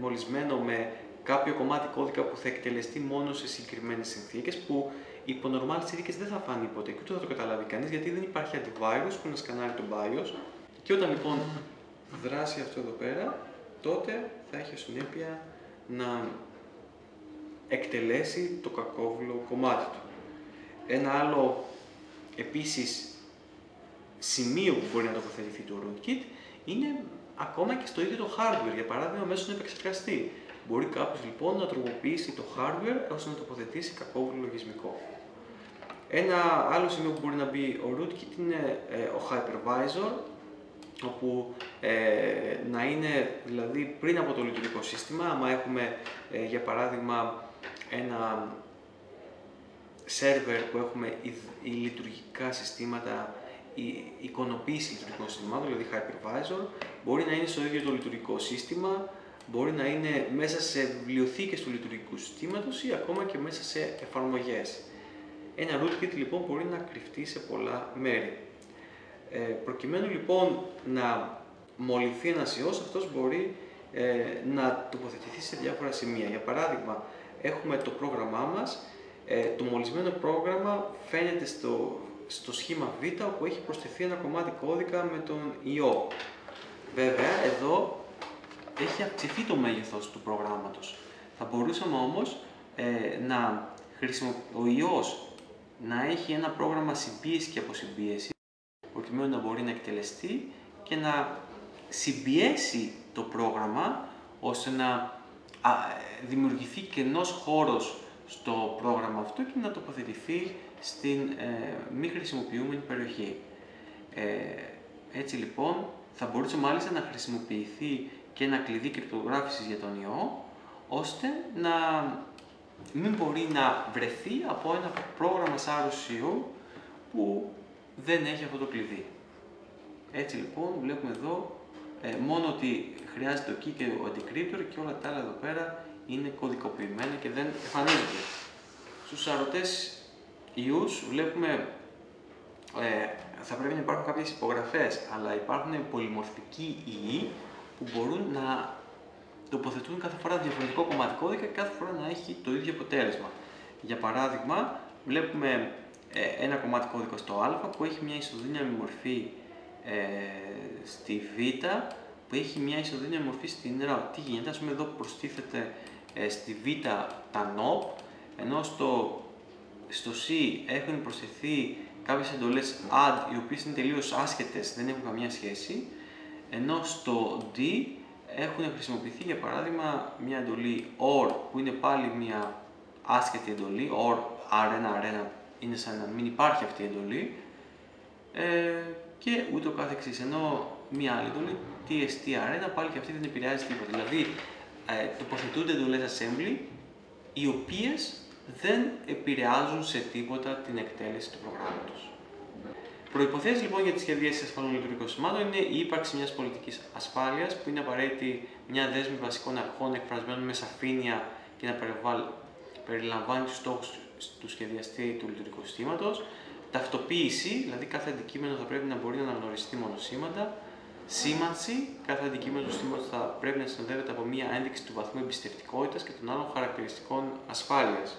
μολυσμένο με κάποιο κομμάτι κώδικα που θα εκτελεστεί μόνο σε συγκεκριμένες συνθήκες, που υπό νορμάλ συνθήκες δεν θα φάνει ποτέ και ούτε θα το καταλάβει κανείς, γιατί δεν υπάρχει αντιβάρους που να σκανάρει το BIOS. Και όταν λοιπόν δράσει αυτό εδώ πέρα, τότε θα έχει ως συνέπεια να εκτελέσει το κακόβουλο κομμάτι του. Ένα άλλο επίσης σημείο που μπορεί να τοποθετηθεί το rootkit είναι ακόμα και στο ίδιο το hardware, για παράδειγμα μέσω του επεξεργαστή. Μπορεί κάποιος λοιπόν να τροποποιήσει το hardware ώστε να τοποθετήσει κακόβουλο λογισμικό. Ένα άλλο σημείο που μπορεί να μπει ο rootkit είναι ο hypervisor όπου ε, να είναι δηλαδή πριν από το λειτουργικό σύστημα. Άμα έχουμε ε, για παράδειγμα ένα σερβερ που έχουμε οι, οι λειτουργικά συστήματα, η εικονοποίηση λειτουργικών συστημάτων, δηλαδή hypervisor, μπορεί να είναι στο ίδιο το λειτουργικό σύστημα, μπορεί να είναι μέσα σε βιβλιοθήκες του λειτουργικού συστήματος ή ακόμα και μέσα σε εφαρμογές. Ένα rootkit λοιπόν μπορεί να κρυφτεί σε πολλά μέρη. Ε, προκειμένου λοιπόν να μολυνθεί ένας ιός, αυτός μπορεί ε, να τοποθετηθεί σε διάφορα σημεία. Για παράδειγμα, έχουμε το πρόγραμμά μας. Ε, το μολυσμένο πρόγραμμα φαίνεται στο, στο σχήμα Β, όπου έχει προσθεθεί ένα κομμάτι κώδικα με τον ιό. Βέβαια, εδώ έχει αυξηθεί το μέγεθος του προγράμματος. Θα μπορούσαμε όμως ε, να χρησιμοποιήσουμε ο ιός να έχει ένα πρόγραμμα συμπίεση και αποσυμπίεση, προκειμένου να μπορεί να εκτελεστεί και να συμπιέσει το πρόγραμμα ώστε να α, δημιουργηθεί κενός χώρος στο πρόγραμμα αυτό και να τοποθετηθεί στην ε, μη χρησιμοποιούμενη περιοχή. Ε, έτσι λοιπόν θα μπορούσε μάλιστα να χρησιμοποιηθεί και ένα κλειδί κρυπτογράφησης για τον ιό, ώστε να μην μπορεί να βρεθεί από ένα πρόγραμμα σάρωσης ιού που δεν έχει αυτό το κλειδί. Έτσι λοιπόν βλέπουμε εδώ ε, μόνο ότι χρειάζεται το key και ο αντικρύπτορ και όλα τα άλλα εδώ πέρα είναι κωδικοποιημένα και δεν εμφανίζονται. Στους σαρωτές ιούς βλέπουμε ε, θα πρέπει να υπάρχουν κάποιες υπογραφές, αλλά υπάρχουν πολυμορφικοί ιοί που μπορούν να τοποθετούν κάθε φορά διαφορετικό κομμάτι κώδικα και κάθε φορά να έχει το ίδιο αποτέλεσμα. Για παράδειγμα, βλέπουμε ε, ένα κομμάτι κώδικα στο α που έχει μια ισοδύναμη μορφή ε, στη β, που έχει μια ισοδύναμη μορφή στην ρα. Τι γίνεται, ας πούμε, εδώ προστίθεται ε, στη β τα νοπ, ενώ στο, στο σι έχουν προσθεθεί κάποιες εντολές add, οι οποίες είναι τελείως άσχετες, δεν έχουν καμία σχέση, ενώ στο D έχουν χρησιμοποιηθεί για παράδειγμα μια εντολή or που είναι πάλι μια άσχετη εντολή, or αρ ένα αρ ένα είναι σαν να μην υπάρχει αυτή η εντολή ε, και ούτω καθεξής, ενώ μια άλλη εντολή τι ες τι αρ ένα πάλι και αυτή δεν επηρεάζει τίποτα, δηλαδή ε, τοποθετούνται εντολές assembly οι οποίες δεν επηρεάζουν σε τίποτα την εκτέλεση του προγράμματος. Προϋποθέσεις λοιπόν για τη σχεδίαση ασφαλών λειτουργικών συστημάτων είναι η ύπαρξη μιας πολιτικής ασφάλειας που είναι απαραίτητη μια δέσμη βασικών αρχών εκφρασμένων με σαφήνεια και να περιλαμβάνει τους στόχους του σχεδιαστή του λειτουργικού συστήματος. Ταυτοποίηση, δηλαδή κάθε αντικείμενο θα πρέπει να μπορεί να αναγνωριστεί μόνο σήματα. Σήμανση, κάθε αντικείμενο του συστήματος θα πρέπει να συνοδεύεται από μια ένδειξη του βαθμού εμπιστευτικότητας και των άλλων χαρακτηριστικών ασφάλειας.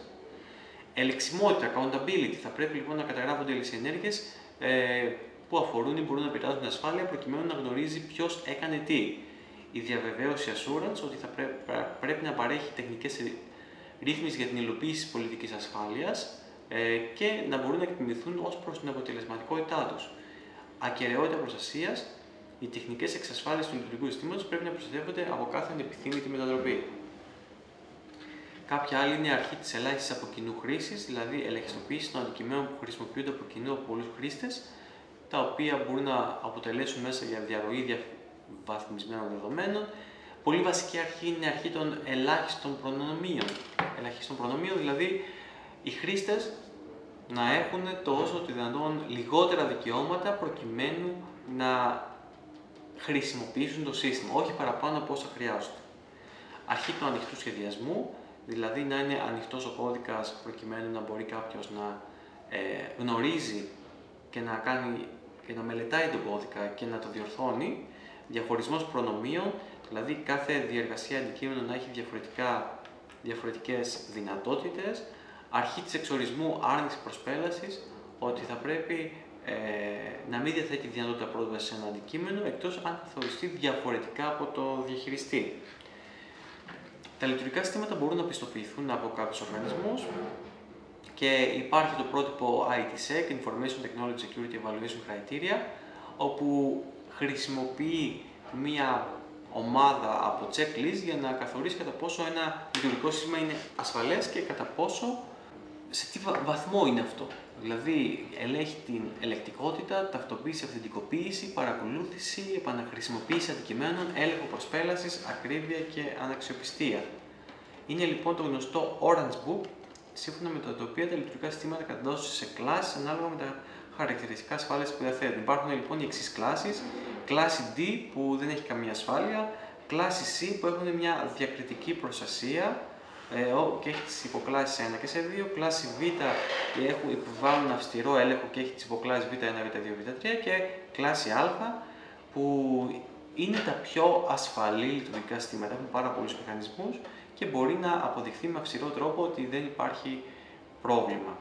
Ελεξιμότητα, accountability, θα πρέπει λοιπόν να καταγράφονται οι ενέργειες που αφορούν ή μπορούν να επηρεάζουν την ασφάλεια, προκειμένου να γνωρίζει ποιος έκανε τι. Η διαβεβαίωση assurance, ότι θα πρέπει, πρέπει να παρέχει τεχνικές ρύθμισεις για την υλοποίηση της πολιτικής ασφάλειας και να μπορούν να εκτιμηθούν ως προς την αποτελεσματικότητά τους. Ακεραιότητα προστασίας, οι τεχνικές εξασφάλισης του λειτουργικού συστήματος πρέπει να προστατεύονται από κάθε ανεπιθύμητη μετατροπή. Κάποια άλλη είναι η αρχή της ελάχιστης από κοινού χρήσης, δηλαδή ελαχιστοποίηση των αντικειμένων που χρησιμοποιούνται από κοινού από πολλούς χρήστες, τα οποία μπορούν να αποτελέσουν μέσα για διαρροή διαβαθμισμένων δεδομένων. Πολύ βασική αρχή είναι η αρχή των ελάχιστων προνομίων. Ελάχιστων προνομίων, δηλαδή οι χρήστες να έχουν το όσο το δυνατόν λιγότερα δικαιώματα προκειμένου να χρησιμοποιήσουν το σύστημα, όχι παραπάνω από όσα χρειάζονται. Αρχή του ανοιχτού σχεδιασμού, δηλαδή να είναι ανοιχτός ο κώδικας προκειμένου να μπορεί κάποιος να ε, γνωρίζει και να, κάνει, και να μελετάει τον κώδικα και να το διορθώνει. Διαχωρισμός προνομίων, δηλαδή κάθε διεργασία αντικείμενο να έχει διαφορετικά, διαφορετικές δυνατότητες. Αρχή της εξορισμού άρνησης προσπέλασης, ότι θα πρέπει ε, να μην διαθέτει δυνατότητα πρόσβαση σε ένα αντικείμενο εκτός αν καθοριστεί διαφορετικά από το διαχειριστή. Τα λειτουργικά συστήματα μπορούν να πιστοποιηθούν από κάποιους οργανισμούς και υπάρχει το πρότυπο άι τι σεκ, Information Technology Security Evaluation Criteria, όπου χρησιμοποιεί μία ομάδα από checklist για να καθορίσει κατά πόσο ένα λειτουργικό σύστημα είναι ασφαλές και κατά πόσο, σε τι βαθμό είναι αυτό. Δηλαδή, ελέγχει την ελεκτικότητα, ταυτοποίηση, αυθεντικοποίηση, παρακολούθηση, επαναχρησιμοποίηση αντικειμένων, έλεγχο προσπέλασης, ακρίβεια και αναξιοπιστία. Είναι λοιπόν το γνωστό Orange Book, σύμφωνα με το οποίο τα λειτουργικά συστήματα καταδόσεις σε κλάσεις ανάλογα με τα χαρακτηριστικά ασφάλειας που διαθέτουν. Υπάρχουν λοιπόν οι εξής κλάσεις: κλάση D που δεν έχει καμία ασφάλεια, κλάση C που έχουν μια διακριτική προστασία και έχει τις υποκλάσεις ένα και σε δύο, κλάση Β που επιβάλλουν αυστηρό έλεγχο και έχει τις υποκλάσεις Β ένα, Β δύο, Β τρία και κλάση Α που είναι τα πιο ασφαλή λειτουργικά συστήματα, έχουν πάρα πολλούς μηχανισμούς και μπορεί να αποδειχθεί με αυστηρό τρόπο ότι δεν υπάρχει πρόβλημα.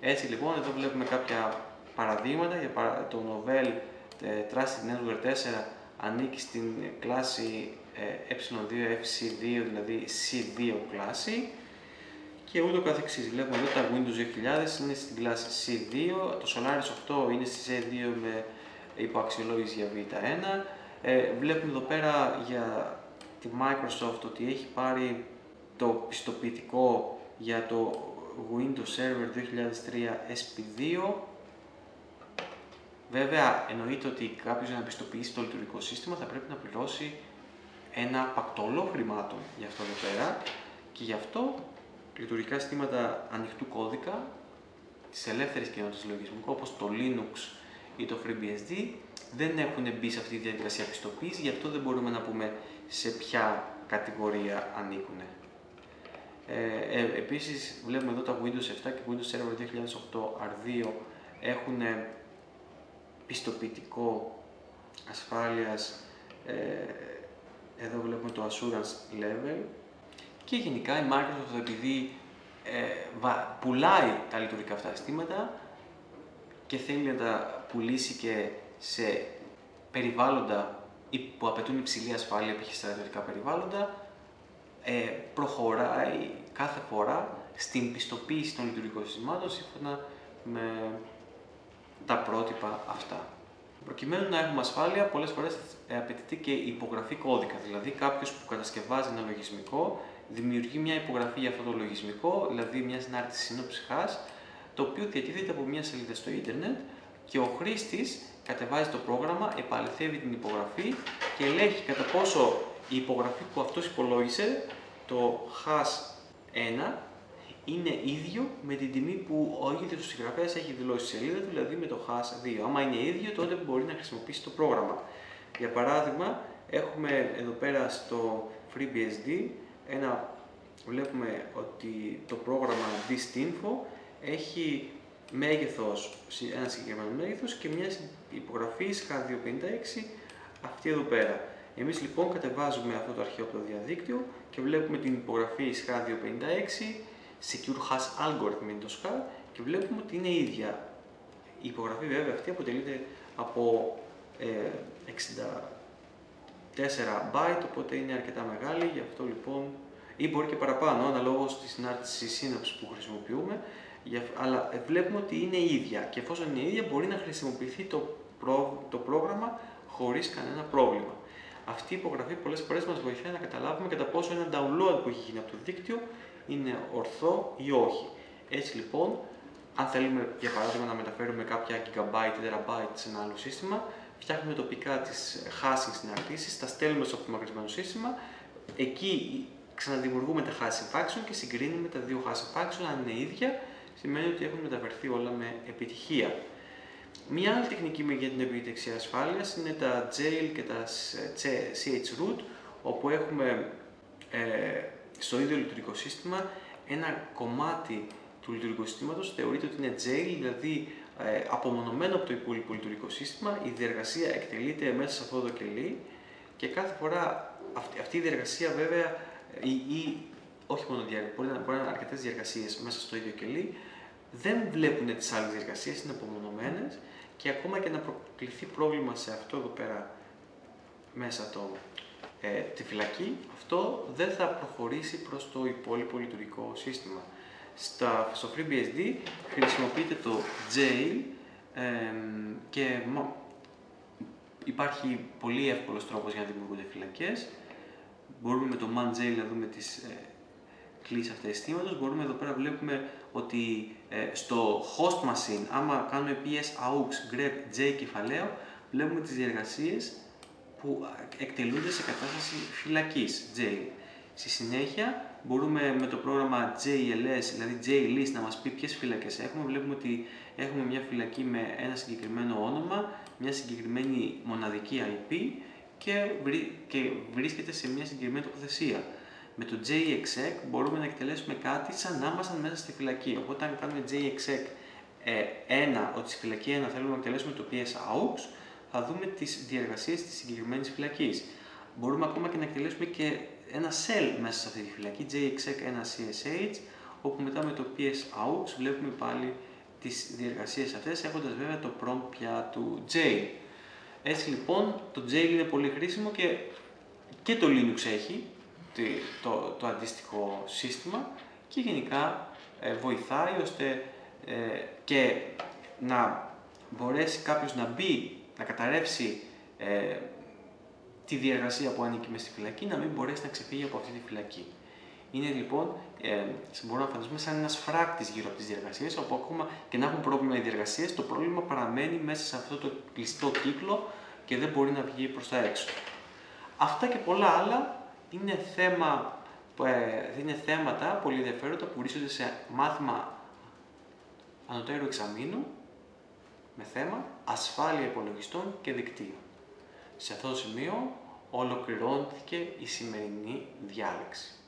Έτσι λοιπόν εδώ βλέπουμε κάποια παραδείγματα. Για το Novell Trusted Network τέσσερα ανήκει στην κλάση ε δύο, εφ σι δύο, δηλαδή σι δύο κλάση και ούτω καθεξής. Βλέπουμε εδώ τα Windows δύο χιλιάδες είναι στην κλάση σι δύο, το Solaris οκτώ είναι στη σι δύο με υποαξιολόγηση για βι ένα. Ε, βλέπουμε εδώ πέρα για τη Microsoft ότι έχει πάρει το πιστοποιητικό για το Windows Server δύο χιλιάδες τρία ες πι δύο. Βέβαια εννοείται ότι κάποιος για να πιστοποιήσει το λειτουργικό σύστημα θα πρέπει να πληρώσει ένα πακτολό χρημάτων για αυτό εδώ πέρα και γι' αυτό λειτουργικά συστήματα ανοιχτού κώδικα της ελεύθερης κοινότητας λογισμικού όπως το Linux ή το FreeBSD δεν έχουν μπει σε αυτή τη διαδικασία πιστοποίηση, γι' αυτό δεν μπορούμε να πούμε σε ποια κατηγορία ανήκουν. Ε, ε, επίσης βλέπουμε εδώ τα Windows επτά και Windows Server δύο χιλιάδες οκτώ αρ δύο έχουν πιστοποιητικό ασφάλειας. ε, Εδώ βλέπουμε το Assurance Level και γενικά η Microsoft, επειδή ε, πουλάει τα λειτουργικά αυτά συστήματα και θέλει να τα πουλήσει και σε περιβάλλοντα που απαιτούν υψηλή ασφάλεια, επιχειρησιακά περιβάλλοντα, ε, προχωράει κάθε φορά στην πιστοποίηση των λειτουργικών συστημάτων σύμφωνα με τα πρότυπα αυτά. Προκειμένου να έχουμε ασφάλεια, πολλές φορές απαιτείται και υπογραφή κώδικα. Δηλαδή, κάποιος που κατασκευάζει ένα λογισμικό δημιουργεί μια υπογραφή για αυτό το λογισμικό, δηλαδή μια συνάρτηση σύνοψης, το οποίο διατίθεται από μια σελίδα στο ίντερνετ και ο χρήστης κατεβάζει το πρόγραμμα, επαληθεύει την υπογραφή και ελέγχει κατά πόσο η υπογραφή που αυτός υπολόγισε, το hash ένα, είναι ίδιο με την τιμή που ο ίδιος ο συγγραφέας έχει δηλώσει στη σελίδα του, δηλαδή με το hash δύο. Άμα είναι ίδιο, τότε μπορεί να χρησιμοποιήσει το πρόγραμμα. Για παράδειγμα, έχουμε εδώ πέρα στο FreeBSD, ένα, βλέπουμε ότι το πρόγραμμα distinfo έχει μέγεθος, ένα συγκεκριμένο μέγεθος και μια υπογραφή hash διακόσια πενήντα έξι, αυτή εδώ πέρα. Εμείς λοιπόν κατεβάζουμε αυτό το αρχείο από το διαδίκτυο και βλέπουμε την υπογραφή hash διακόσια πενήντα έξι, Secure Hash Algorithm είναι το σκαρ και βλέπουμε ότι είναι ίδια. Η υπογραφή βέβαια αυτή αποτελείται από ε, εξήντα τέσσερα μπάιτ, οπότε είναι αρκετά μεγάλη, γι' αυτό λοιπόν, ή μπορεί και παραπάνω αναλόγως τη συνάρτηση σύνοψης που χρησιμοποιούμε, για, αλλά βλέπουμε ότι είναι ίδια και εφόσον είναι ίδια μπορεί να χρησιμοποιηθεί το, προ, το πρόγραμμα χωρίς κανένα πρόβλημα. Αυτή η υπογραφή πολλές φορές μας βοηθάει να καταλάβουμε κατά πόσο ένα download που έχει γίνει από το δίκτυο είναι ορθό ή όχι. Έτσι λοιπόν, αν θέλουμε για παράδειγμα να μεταφέρουμε κάποια gigabyte ή terabyte σε ένα άλλο σύστημα, φτιάχνουμε τοπικά τις hashing συναρτήσεις, τα στέλνουμε στο απομακρυσμένο σύστημα, εκεί ξαναδημιουργούμε τα hashing function και συγκρίνουμε τα δύο hashing function. Αν είναι ίδια, σημαίνει ότι έχουν μεταφερθεί όλα με επιτυχία. Μία άλλη τεχνική για την επίτευξη ασφάλειας είναι τα jail και τα chroot, όπου έχουμε ε, στο ίδιο λειτουργικό σύστημα ένα κομμάτι του λειτουργικού συστήματος θεωρείται ότι είναι jail, δηλαδή ε, απομονωμένο από το υπόλοιπο λειτουργικό σύστημα. Η διεργασία εκτελείται μέσα σε αυτό το κελί και κάθε φορά αυτή, αυτή η διεργασία βέβαια ή, ή όχι μόνο διεργασία, μπορεί να υπάρχουν αρκετές διεργασίες μέσα στο ίδιο κελί, δεν βλέπουν τις άλλες διεργασίες, είναι απομονωμένες και ακόμα και να προκληθεί πρόβλημα σε αυτό εδώ πέρα μέσα το, ε, τη φυλακή, αυτό δεν θα προχωρήσει προς το υπόλοιπο λειτουργικό σύστημα. Στα, στο FreeBSD χρησιμοποιείται το jail ε, και μα, υπάρχει πολύ εύκολος τρόπος για να δημιουργούνται φυλακές. Μπορούμε με το man jail να δούμε τις ε, κλείσεις αυτές συστήματος. Μπορούμε εδώ πέρα βλέπουμε ότι Ε, στο host machine, άμα κάνουμε ps aux grep j κεφαλαίο, βλέπουμε τις διεργασίες που εκτελούνται σε κατάσταση φυλακής jail. Στη συνέχεια μπορούμε με το πρόγραμμα jls, δηλαδή jlist, να μας πει ποιες φυλακές έχουμε. Βλέπουμε ότι έχουμε μια φυλακή με ένα συγκεκριμένο όνομα, μια συγκεκριμένη μοναδική άι πι και, βρί, και βρίσκεται σε μια συγκεκριμένη τοποθεσία. Με το jexec μπορούμε να εκτελέσουμε κάτι σαν να ήμασταν μέσα στη φυλακή. Οπότε αν κάνουμε jexec ένα, ότι στη φυλακή ένα θέλουμε να εκτελέσουμε το psaux, θα δούμε τις διεργασίες της συγκεκριμένης φυλακής. Μπορούμε ακόμα και να εκτελέσουμε και ένα shell μέσα σε αυτή τη φυλακή, jexec ένα csh, όπου μετά με το psaux βλέπουμε πάλι τις διεργασίες αυτές, έχοντας βέβαια το prompt πια του jail. Έτσι λοιπόν το jail είναι πολύ χρήσιμο και, και το Linux έχει Το, το αντίστοιχο σύστημα και γενικά ε, βοηθάει ώστε ε, και να μπορέσει κάποιος να μπει, να καταρρεύσει ε, τη διεργασία που ανήκει μες στη φυλακή, να μην μπορέσει να ξεφύγει από αυτή τη φυλακή. Είναι λοιπόν, ε, μπορούμε να φανταστούμε σαν ένας φράκτης γύρω από τις διεργασίες, όπου ακόμα και να έχουν πρόβλημα οι διεργασίες, το πρόβλημα παραμένει μέσα σε αυτό το κλειστό κύκλο και δεν μπορεί να βγει προς τα έξω. Αυτά και πολλά άλλα Είναι, θέμα, είναι θέματα πολύ ενδιαφέροντα που βρίσκονται σε μάθημα ανωτέρου εξαμήνου με θέμα ασφάλεια υπολογιστών και δικτύων. Σε αυτό το σημείο ολοκληρώθηκε η σημερινή διάλεξη.